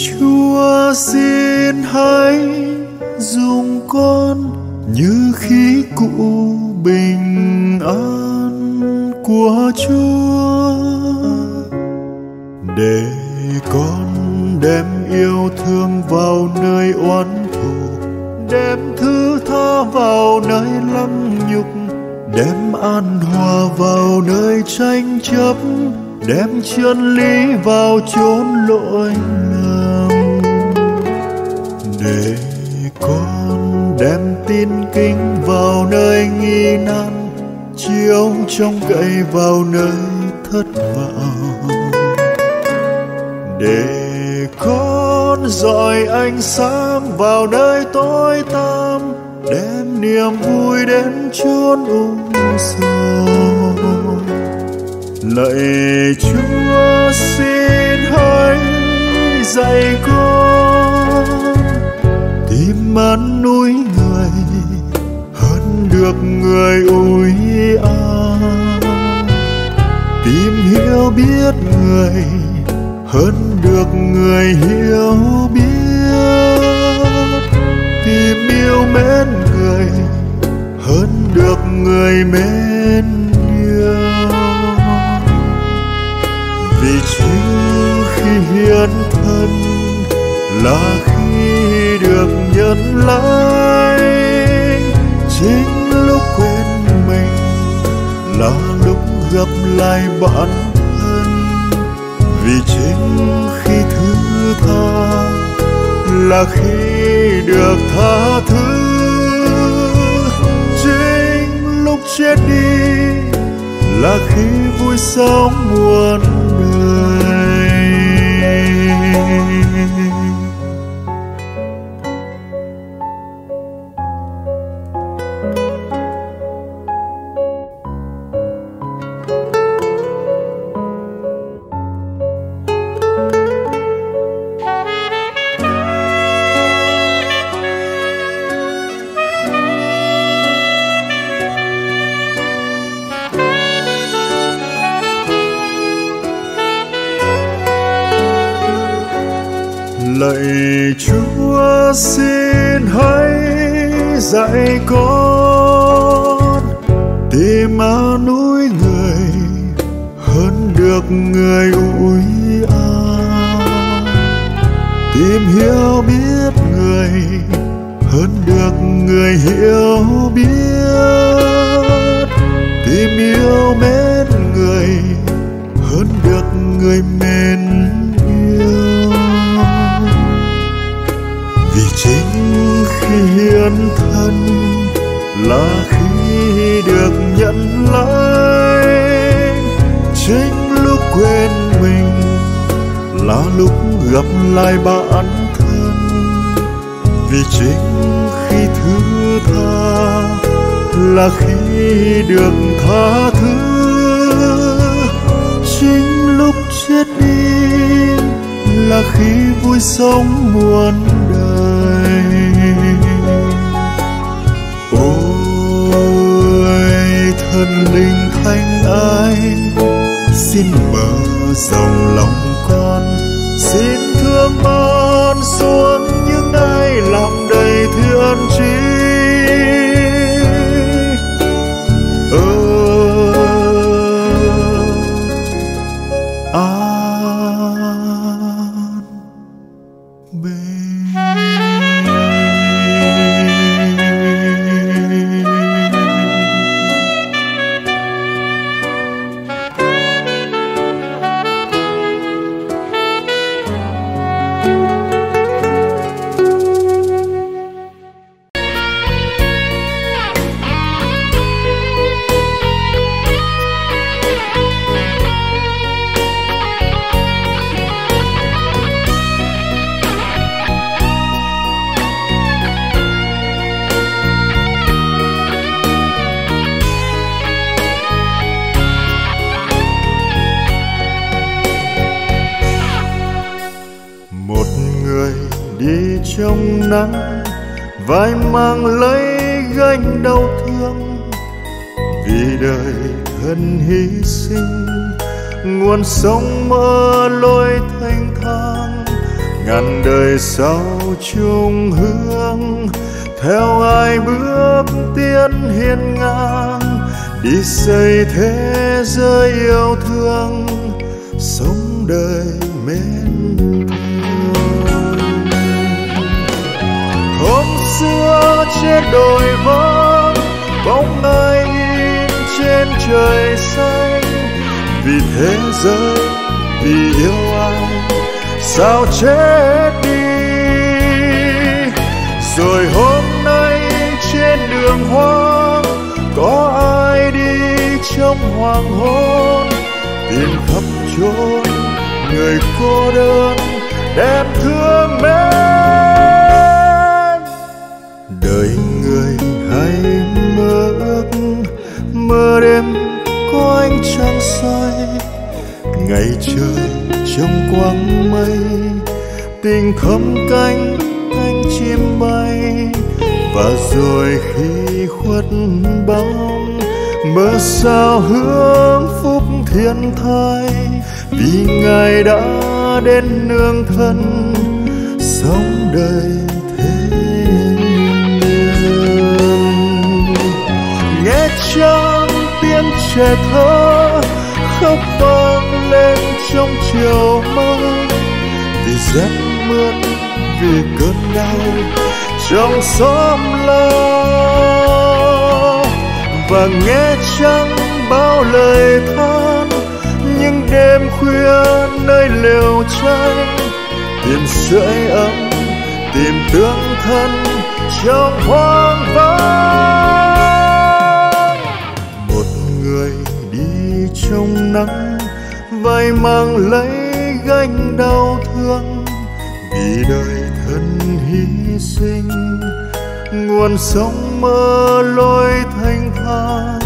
Chúa xin hãy dùng con như khí cụ bình an của Chúa, để con đem yêu thương vào nơi oán thù, đem thứ tha vào nơi lắm nhục, đem an hòa vào nơi tranh chấp, đem chân lý vào chốn lỗi lầm, để con đem tin kính vào nơi nghi nan, chiếu trông cậy vào nơi thất vọng, để con dọi ánh sáng vào nơi tối tăm, đem niềm vui đến chốn u sầu. Lạy Chúa xin hãy dạy con tìm an nuôi người hơn được người ủi a, tìm hiểu biết người hơn được người hiểu biết, tìm yêu mến người hơn được người mến yêu. Vì chính khi hiến thân là khi được nhận lấy, chính lúc quên mình là lúc gặp lại bản thân. Vì chính khi thứ tha là khi được tha thứ, chính lúc chết đi là khi vui sống muôn đời. Lạy Chúa xin hãy dạy con tìm an ủi người hơn được người ủi a, tìm hiểu biết người hơn được người hiểu biết, tìm yêu mến người hơn được người mến yêu. Vì chính khi hiến thân là khi được nhận lấy, chính lúc gặp lại bạn thân, vì chính khi thứ tha là khi được tha thứ. Chính lúc chết đi là khi vui sống muôn đời. Ôi thần linh thánh ái, xin mở rộng lòng con, xin thương ban xuống những ai lòng đầy thiện trí. Trong nắng vai mang lấy gánh đau thương, vì đời thân hy sinh nguồn sống mơ lối thanh thang. Ngàn đời sau chung hướng theo ai bước tiến hiên ngang, đi xây thế giới yêu thương, sống đời mến thương. Hôm xưa trên đồi vắng bóng ai nhìn trên trời xanh, vì thế giới vì yêu ai sao chết đi. Rồi hôm nay trên đường hoang có ai đi trong hoàng hôn, tìm khắp chốn người cô đơn đem thương mến. Đời người hay mơ ước mơ đêm có ánh trăng soi, ngày trời trong quang mây tình khấm cánh cánh chim bay. Và rồi khi khuất bóng mơ sao hướng phúc thiên thai, vì ngài đã đến nương thân sống đời. Nghe trong tiếng trẻ thơ khóc vang lên trong chiều mơ, vì rét mướt vì cơn đau trong xóm lao. Và nghe chẳng bao lời than những đêm khuya nơi lều tranh, tìm sưởi ấm tìm tương thân trong hoang vắng. Trong nắng vai mang lấy gánh đau thương, vì đời thân hy sinh nguồn sống mơ lối thanh thang.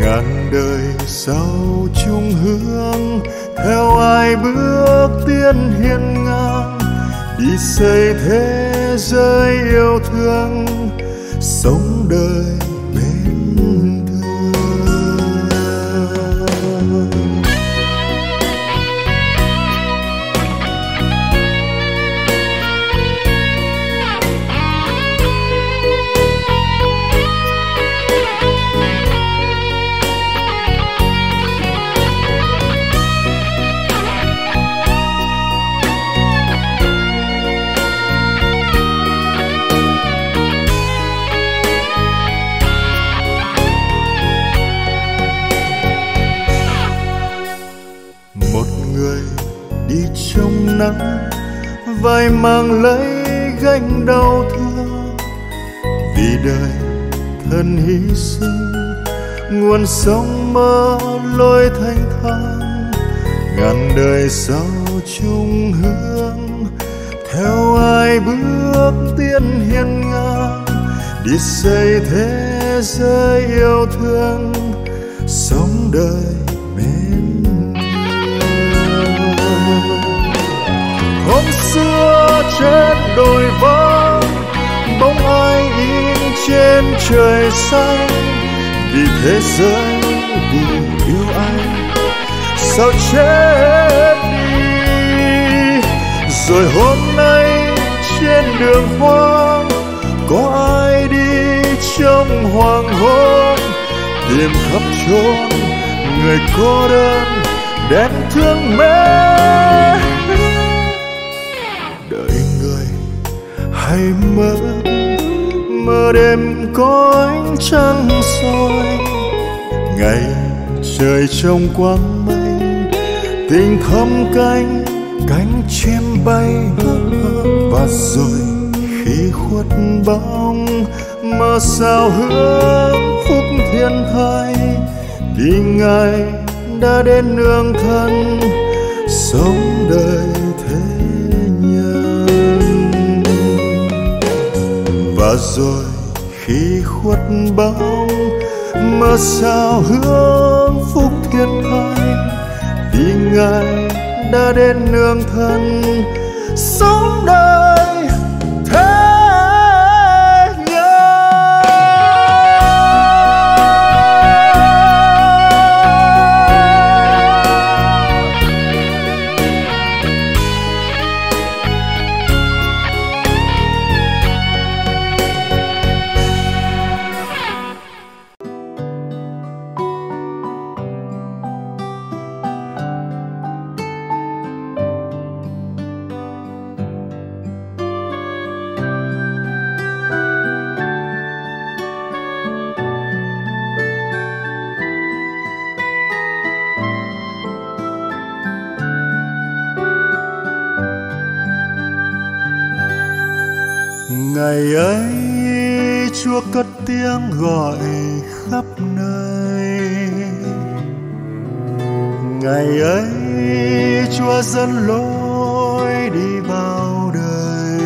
Ngàn đời sau chung hướng theo ai bước tiến hiên ngang, đi xây thế giới yêu thương, sống đời. Vai mang lấy gánh đau thương, vì đời thân hy sinh nguồn sống mơ lối thanh thang. ngàn đời sau chung hướng, theo ai bước tiến hiên ngang, đi xây thế giới yêu thương, sống đời mến thương. Hôm xưa trên đồi vắng, bóng ai in trên trời xanh, vì thế giới vì yêu anh sao chết đi. Rồi hôm nay trên đường hoang, có ai đi trong hoàng hôn, tìm khắp chốn người cô đơn đem thương mến. Đợi người hay mơ, mơ đêm có ánh trăng soi, ngày trời trong quang mây, tình thắm cánh, cánh chim bay. Và rồi khi khuất bóng, mơ sao hướng phúc thiên thai, vì Ngài đã đến nương thân, sống đời thế nhân. Và rồi khi khuất bóng, mơ sao hướng phúc thiên thai, vì Ngài đã đến nương thân, sống đời thế. Ngày ấy Chúa cất tiếng gọi khắp nơi, ngày ấy Chúa dẫn lối đi bao đời.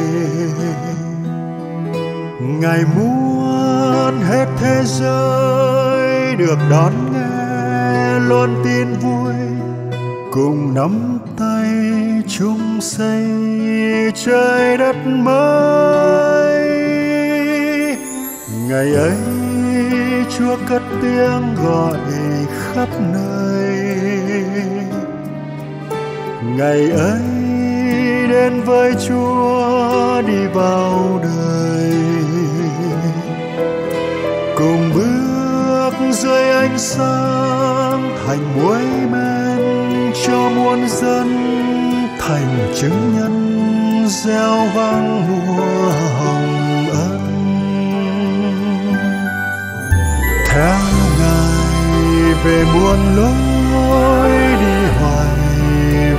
Ngài muốn hết thế giới được đón nghe luôn tin vui, cùng nắm tay chung xây trái đất mới. Ngày ấy Chúa cất tiếng gọi khắp nơi, ngày ấy đến với Chúa đi vào đời, cùng bước dưới ánh sáng thành muối men cho muôn dân, thành chứng nhân gieo vang mùa hồng ân. Theo Ngài về muôn lối đi hoài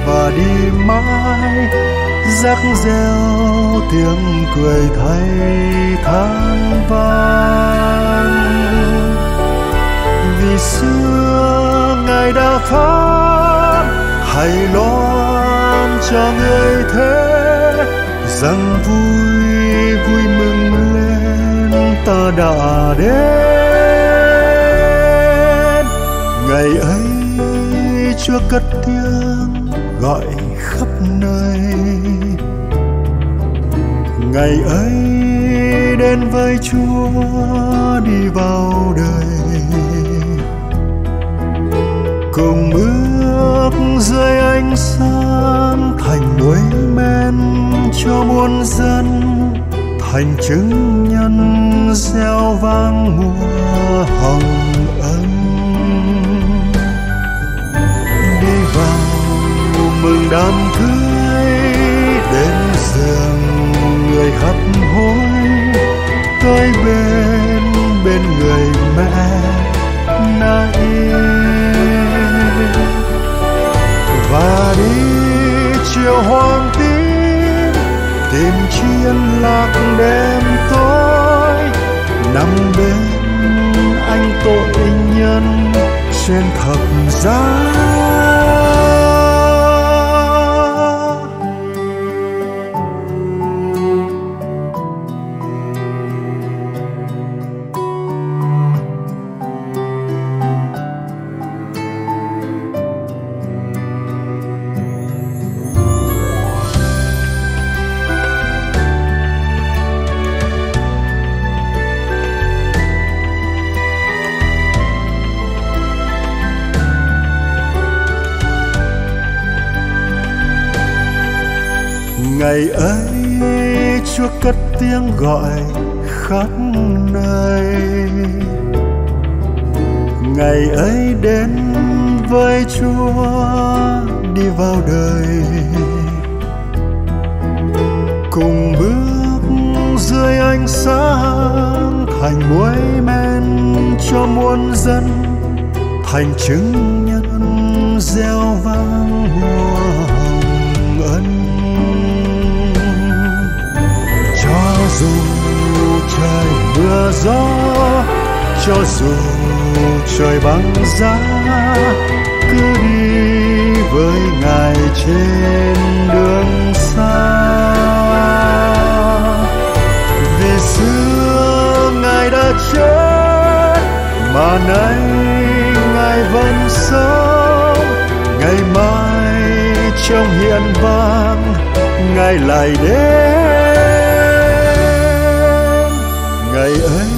và đi mãi, rắc rêu tiếng cười thay than vang. Vì xưa Ngài đã phán, hãy lo cho người thế rằng vui vui mừng lên ta đã đến. Ngày ấy Chúa cất tiếng gọi khắp nơi, ngày ấy đến với Chúa đi vào đời, cùng bước dưới ánh sáng thành muối men cho muôn dân, thành chứng nhân gieo vang mùa hồng ân. Đi vào mừng đám cưới, đến giường người hấp hối, tới bên bên người mẹ Na Yên. Và đi chiều hoàng tím, tìm yên lạc đêm tối, nằm bên anh tội nhân trên thập giá. Ngày ấy Chúa cất tiếng gọi khắp nơi, ngày ấy đến với Chúa đi vào đời, cùng bước dưới ánh sáng thành muối men cho muôn dân, thành chứng nhân gieo vang mùa hồng ân. Cho dù trời mưa gió, cho dù trời băng giá, cứ đi với Ngài trên đường xa. Vì xưa Ngài đã chết mà nay Ngài vẫn sống, ngày mai trong hiền vang Ngài lại đến. Ngày ấy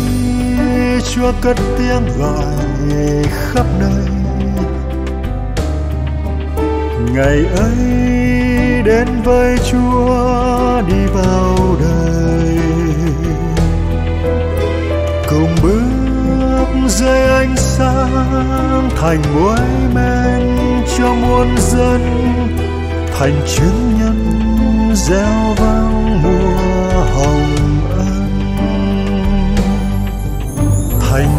Chúa cất tiếng gọi khắp nơi, ngày ấy đến với Chúa đi vào đời, cùng bước dưới ánh sáng thành muối men cho muôn dân, thành chứng nhân gieo vang mùa hồng ân. Thành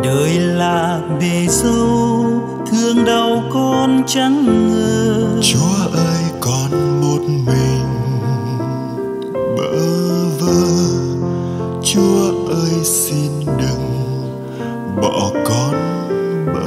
đời là bể dâu, thương đau con chẳng ngờ. Chúa ơi, con một mình bơ vơ, Chúa ơi xin đừng bỏ con bơ vơ.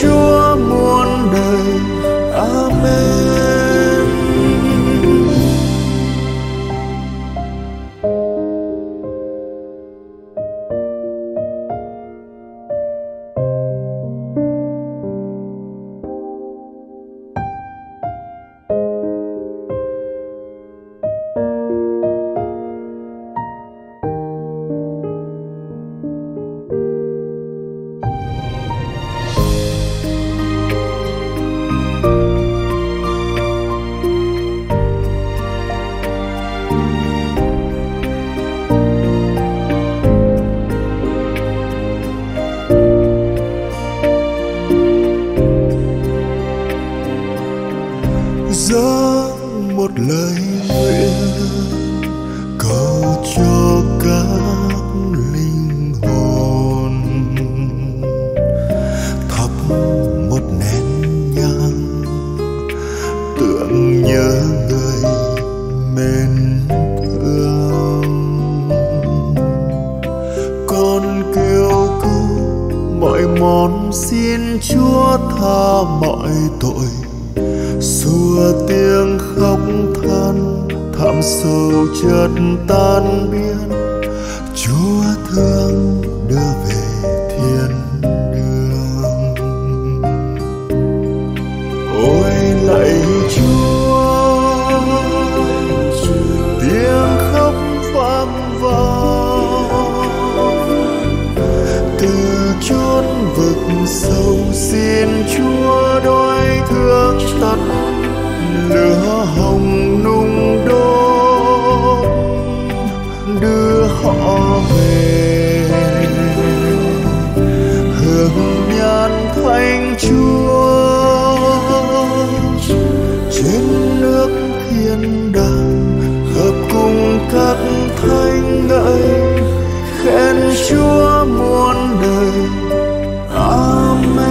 Chúa muôn đời. Amen. xin Chúa tha mọi tội, xua tiếng khóc than, thảm sầu chợt tan biến. Chúa thương đưa về thiên đường. Ôi lạy Chúa, tiếng khóc vang vang từ chốn vực sâu. Xin Chúa đói thương tắt lửa hồng nung đốt, đưa họ về hương nhan thánh Chúa trên nước thiên đàng, hợp cùng các thánh ấy khen Chúa muôn đời. Amen.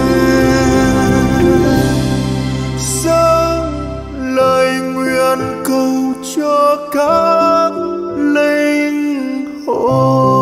Sáng lời nguyện cầu cho các linh hồn.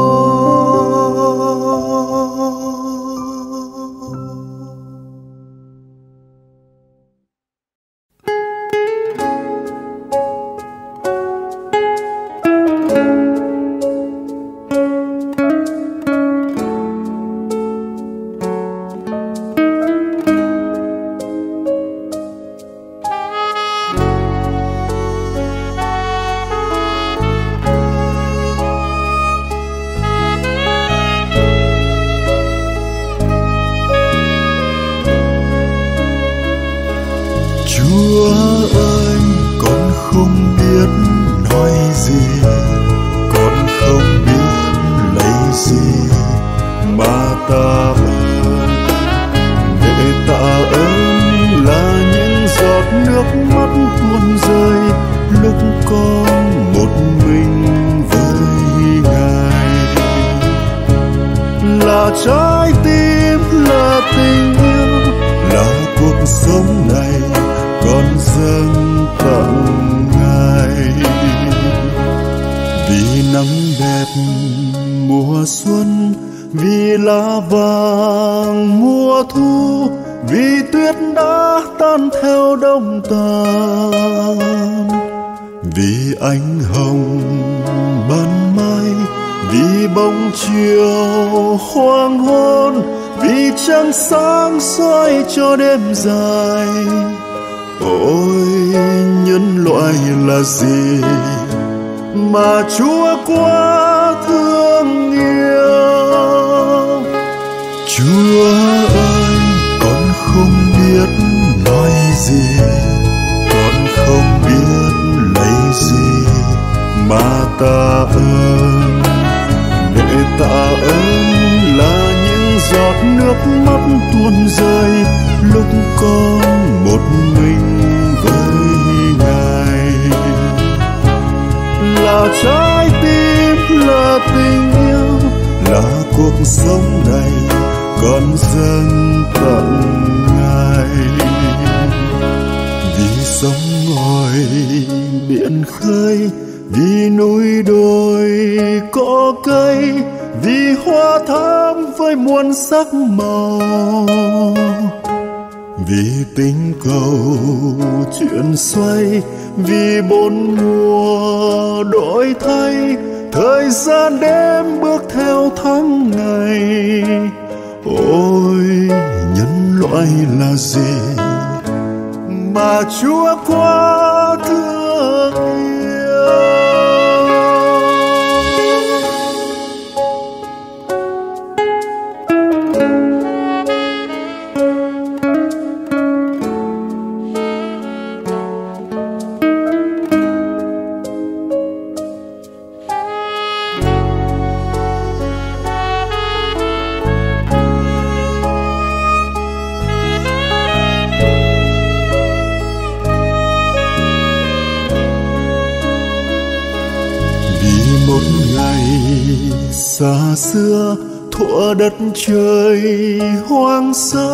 Trời hoang sơ,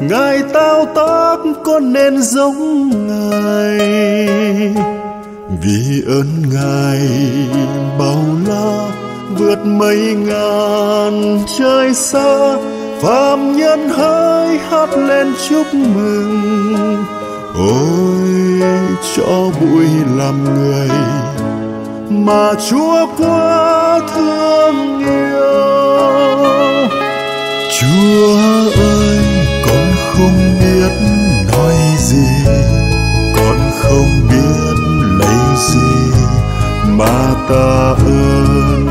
Ngài tao tác con nên giống Ngài. Vì ơn Ngài bao la, vượt mấy ngàn trời xa, Phạm nhân hỡi hát lên chúc mừng, ôi cho bụi làm người mà Chúa quá thương yêu. Chúa ơi, con không biết nói gì, con không biết lấy gì mà tạ ơn.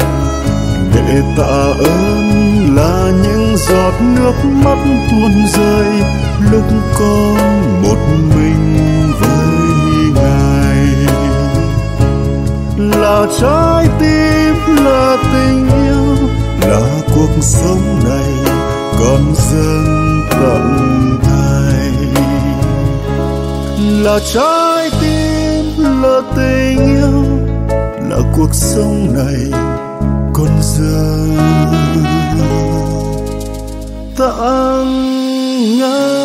Để tạ ơn là những giọt nước mắt tuôn rơi lúc con một mình với Ngài, là trái tim, là tình yêu, là cuộc sống này con dâng tặng Ngài. Là trái tim, là tình yêu, là cuộc sống này con dâng tặng Ngài.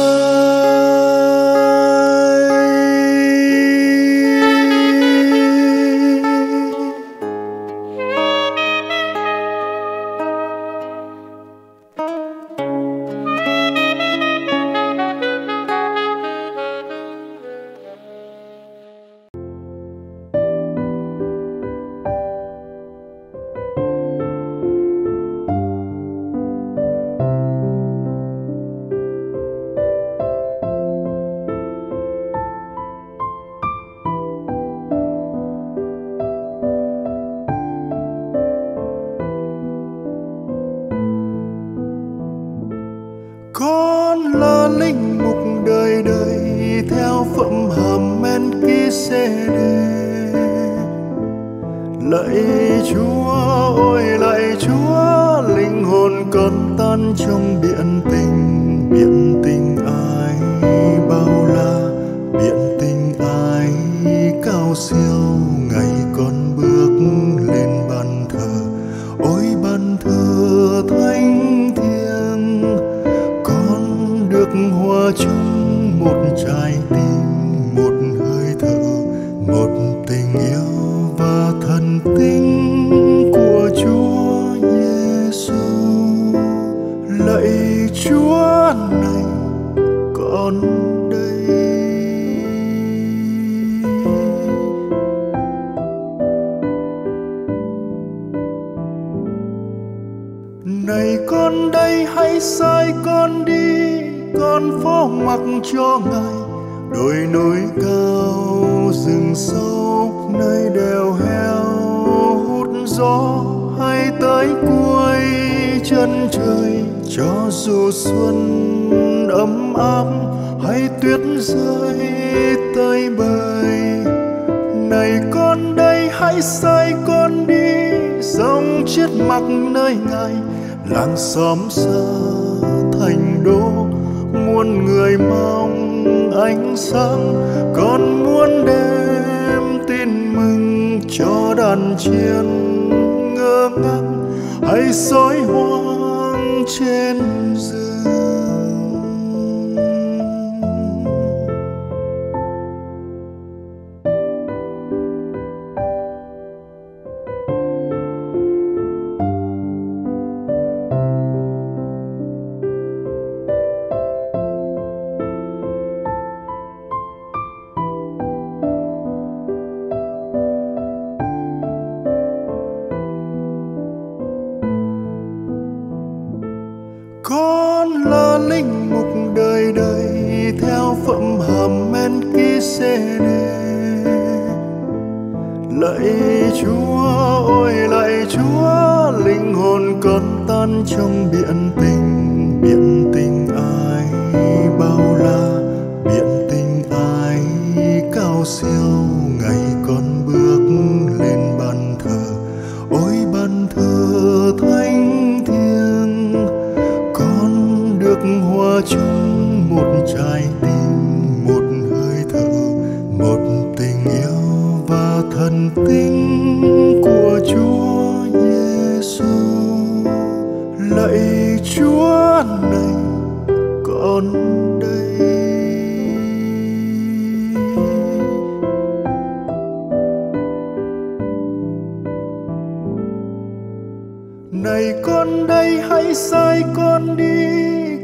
này con đây hãy sai con đi,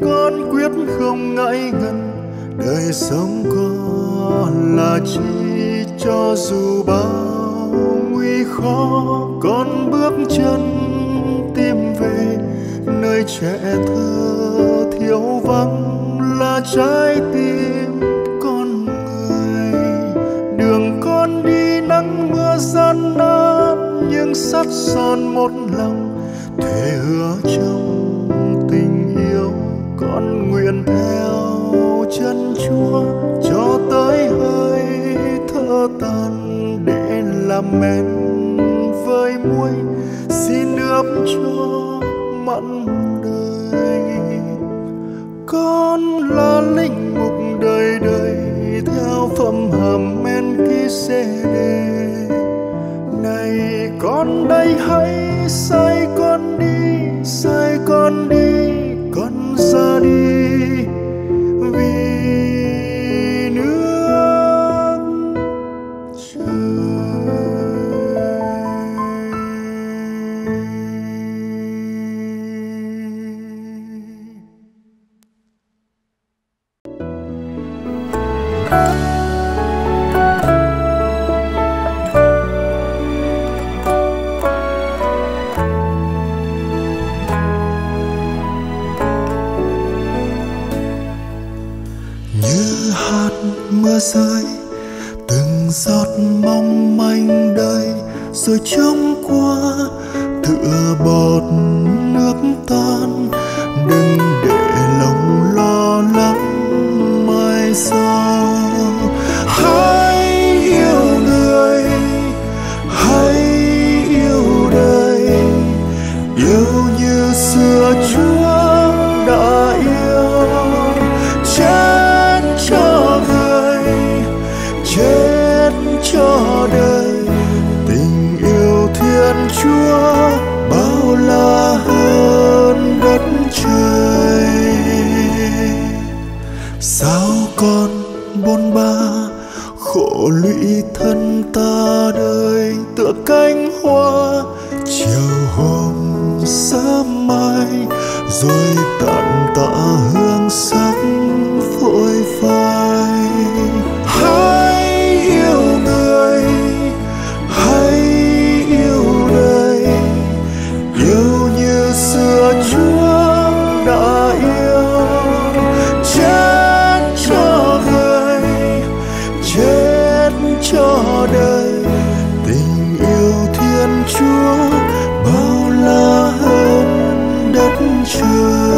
con quyết không ngại ngần. Đời sống con là chi cho dù bao nguy khó, con bước chân tìm về nơi trẻ thơ thiếu vắng là trái tim con người. Đường con đi nắng mưa gian nan nhưng sắt son một lòng, thề hứa trong tình yêu con nguyện theo chân Chúa cho tới hơi thở tàn, để làm men với muối xin ướp cho mặn đời. Con là linh mục đời đời theo phẩm hàm men Ký-sê-đê. Này con đây hãy sai con đi, sai con đi, con ra đi vì nước trời. Rơi từng giọt mong manh đời rồi trông qua tựa bọt nước tan, đừng để lòng lo lắng mai sau. Hãy yêu người, hãy yêu đời, yêu như xưa Chúa đã yêu. Chết cho người, chết cho đời, tình yêu Thiên Chúa bao la hơn đất trời. Sao con bôn ba khổ lụy thân ta đời tựa cánh hoa, chiều hôm sớm mai rồi tàn tạ hương sắc phôi phai. Hãy yêu người, hãy yêu đời, yêu như xưa Chúa đã yêu. Chết cho người, chết cho đời, tình yêu Thiên Chúa bao la hơn đất trời.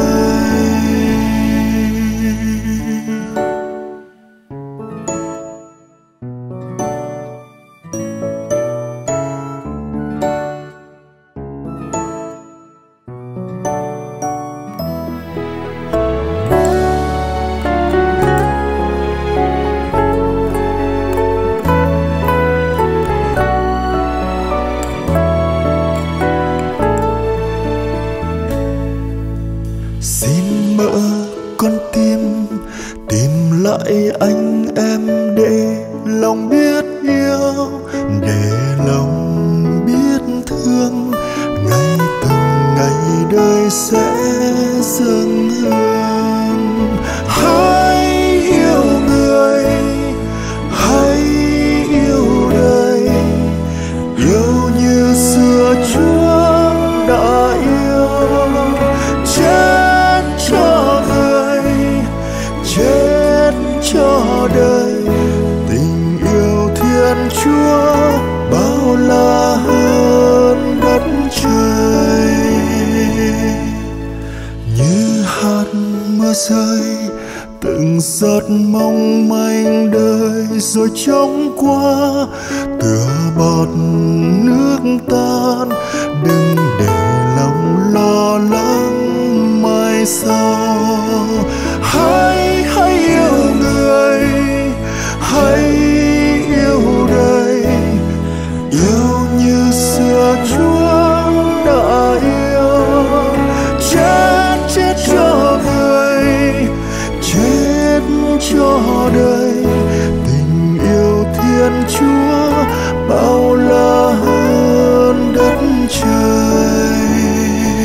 Bao la hơn đất trời.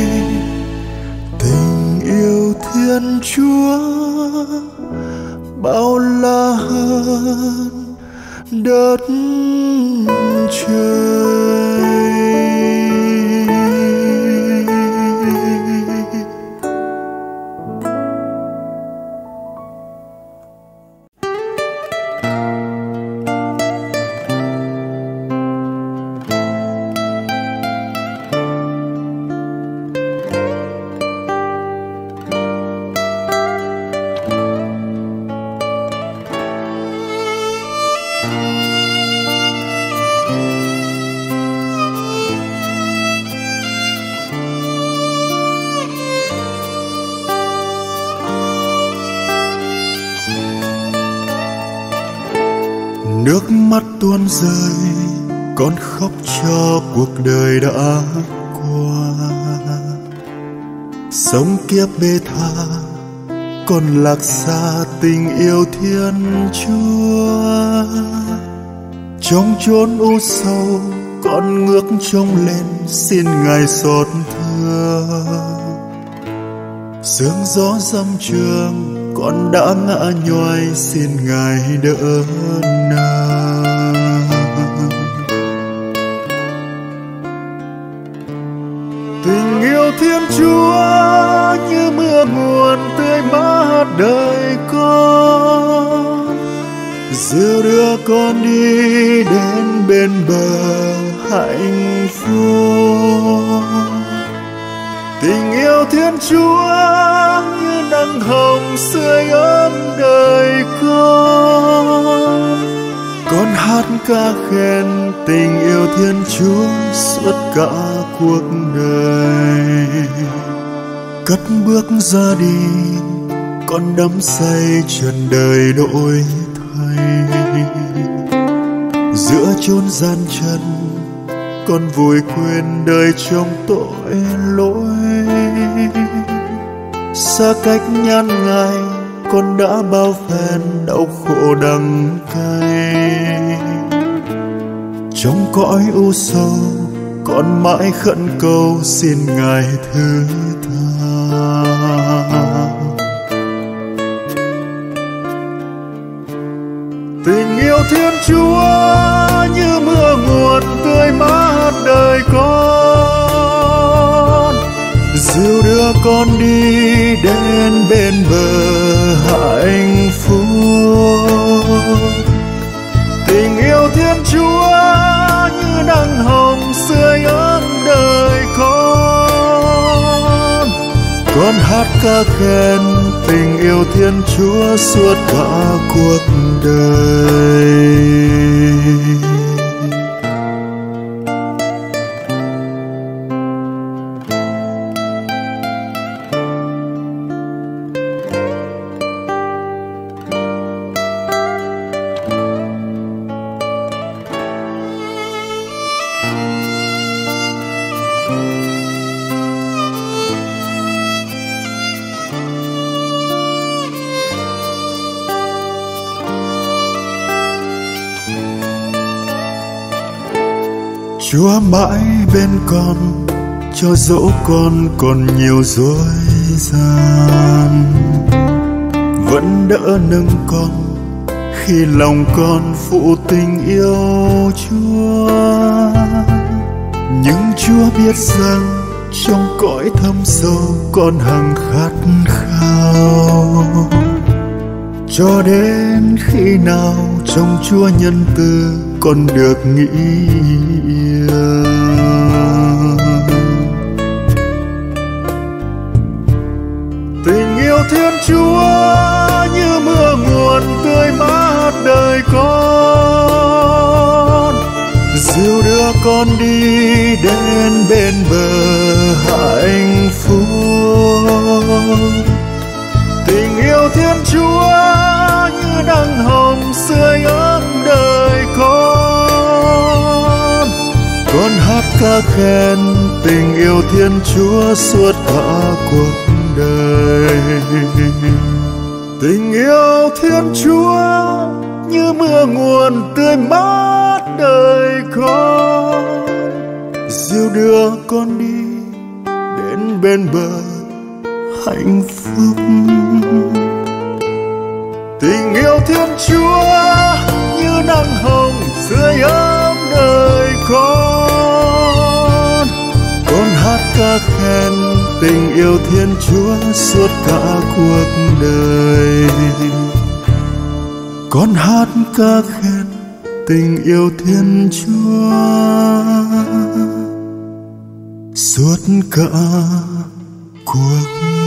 tuôn rơi, con khóc cho cuộc đời đã qua. Sống kiếp bê tha, con lạc xa tình yêu Thiên Chúa. Trong chốn u sâu, con ngước trông lên xin Ngài xót thương. Sương gió dăm trường, con đã ngã nhoài xin Ngài đỡ nâng. Tình yêu Thiên Chúa như mưa nguồn tươi mát đời con, dìu đưa con đi đến bên bờ hạnh phúc. Tình yêu Thiên Chúa như nắng hồng sưởi ấm đời con hát ca khen tình yêu Thiên Chúa suốt cả cuộc đời. Cất bước ra đi, con đắm say trần đời đổi thay. Giữa chốn gian chân, con vùi quên đời trong tội lỗi. Xa cách nhan ngài, con đã bao phen đau khổ đắng cay. Trong cõi u sầu, con mãi khẩn cầu xin Ngài thứ tha. Tình yêu Thiên Chúa như mưa nguồn tươi mát đời con, dìu đưa con đi đến bên bờ hạnh phúc. Tình yêu Thiên Chúa như nắng hồng sưởi ấm đời con hát ca khen tình yêu Thiên Chúa suốt cả cuộc đời. Chúa mãi bên con, cho dẫu con còn nhiều rối gian, vẫn đỡ nâng con khi lòng con phụ tình yêu Chúa. Nhưng Chúa biết rằng trong cõi thâm sâu con hằng khát khao. Cho đến khi nào trong Chúa nhân từ con được nghĩ yêu. Tình yêu Thiên Chúa như mưa nguồn tươi mát đời con, dìu đưa con đi đến bên bờ hạnh phúc. Tình yêu Thiên Chúa như nắng hồng sưởi ấm đời con hát ca khen tình yêu Thiên Chúa suốt cả cuộc đời. Tình yêu Thiên Chúa như mưa nguồn tươi mát đời con, dìu đưa con đi đến bên bờ hạnh phúc. Tình yêu Thiên Chúa như nắng hồng sưởi ấm đời con hát ca khen tình yêu Thiên Chúa suốt cả cuộc đời. Con hát ca khen tình yêu Thiên Chúa suốt cả cuộc đời.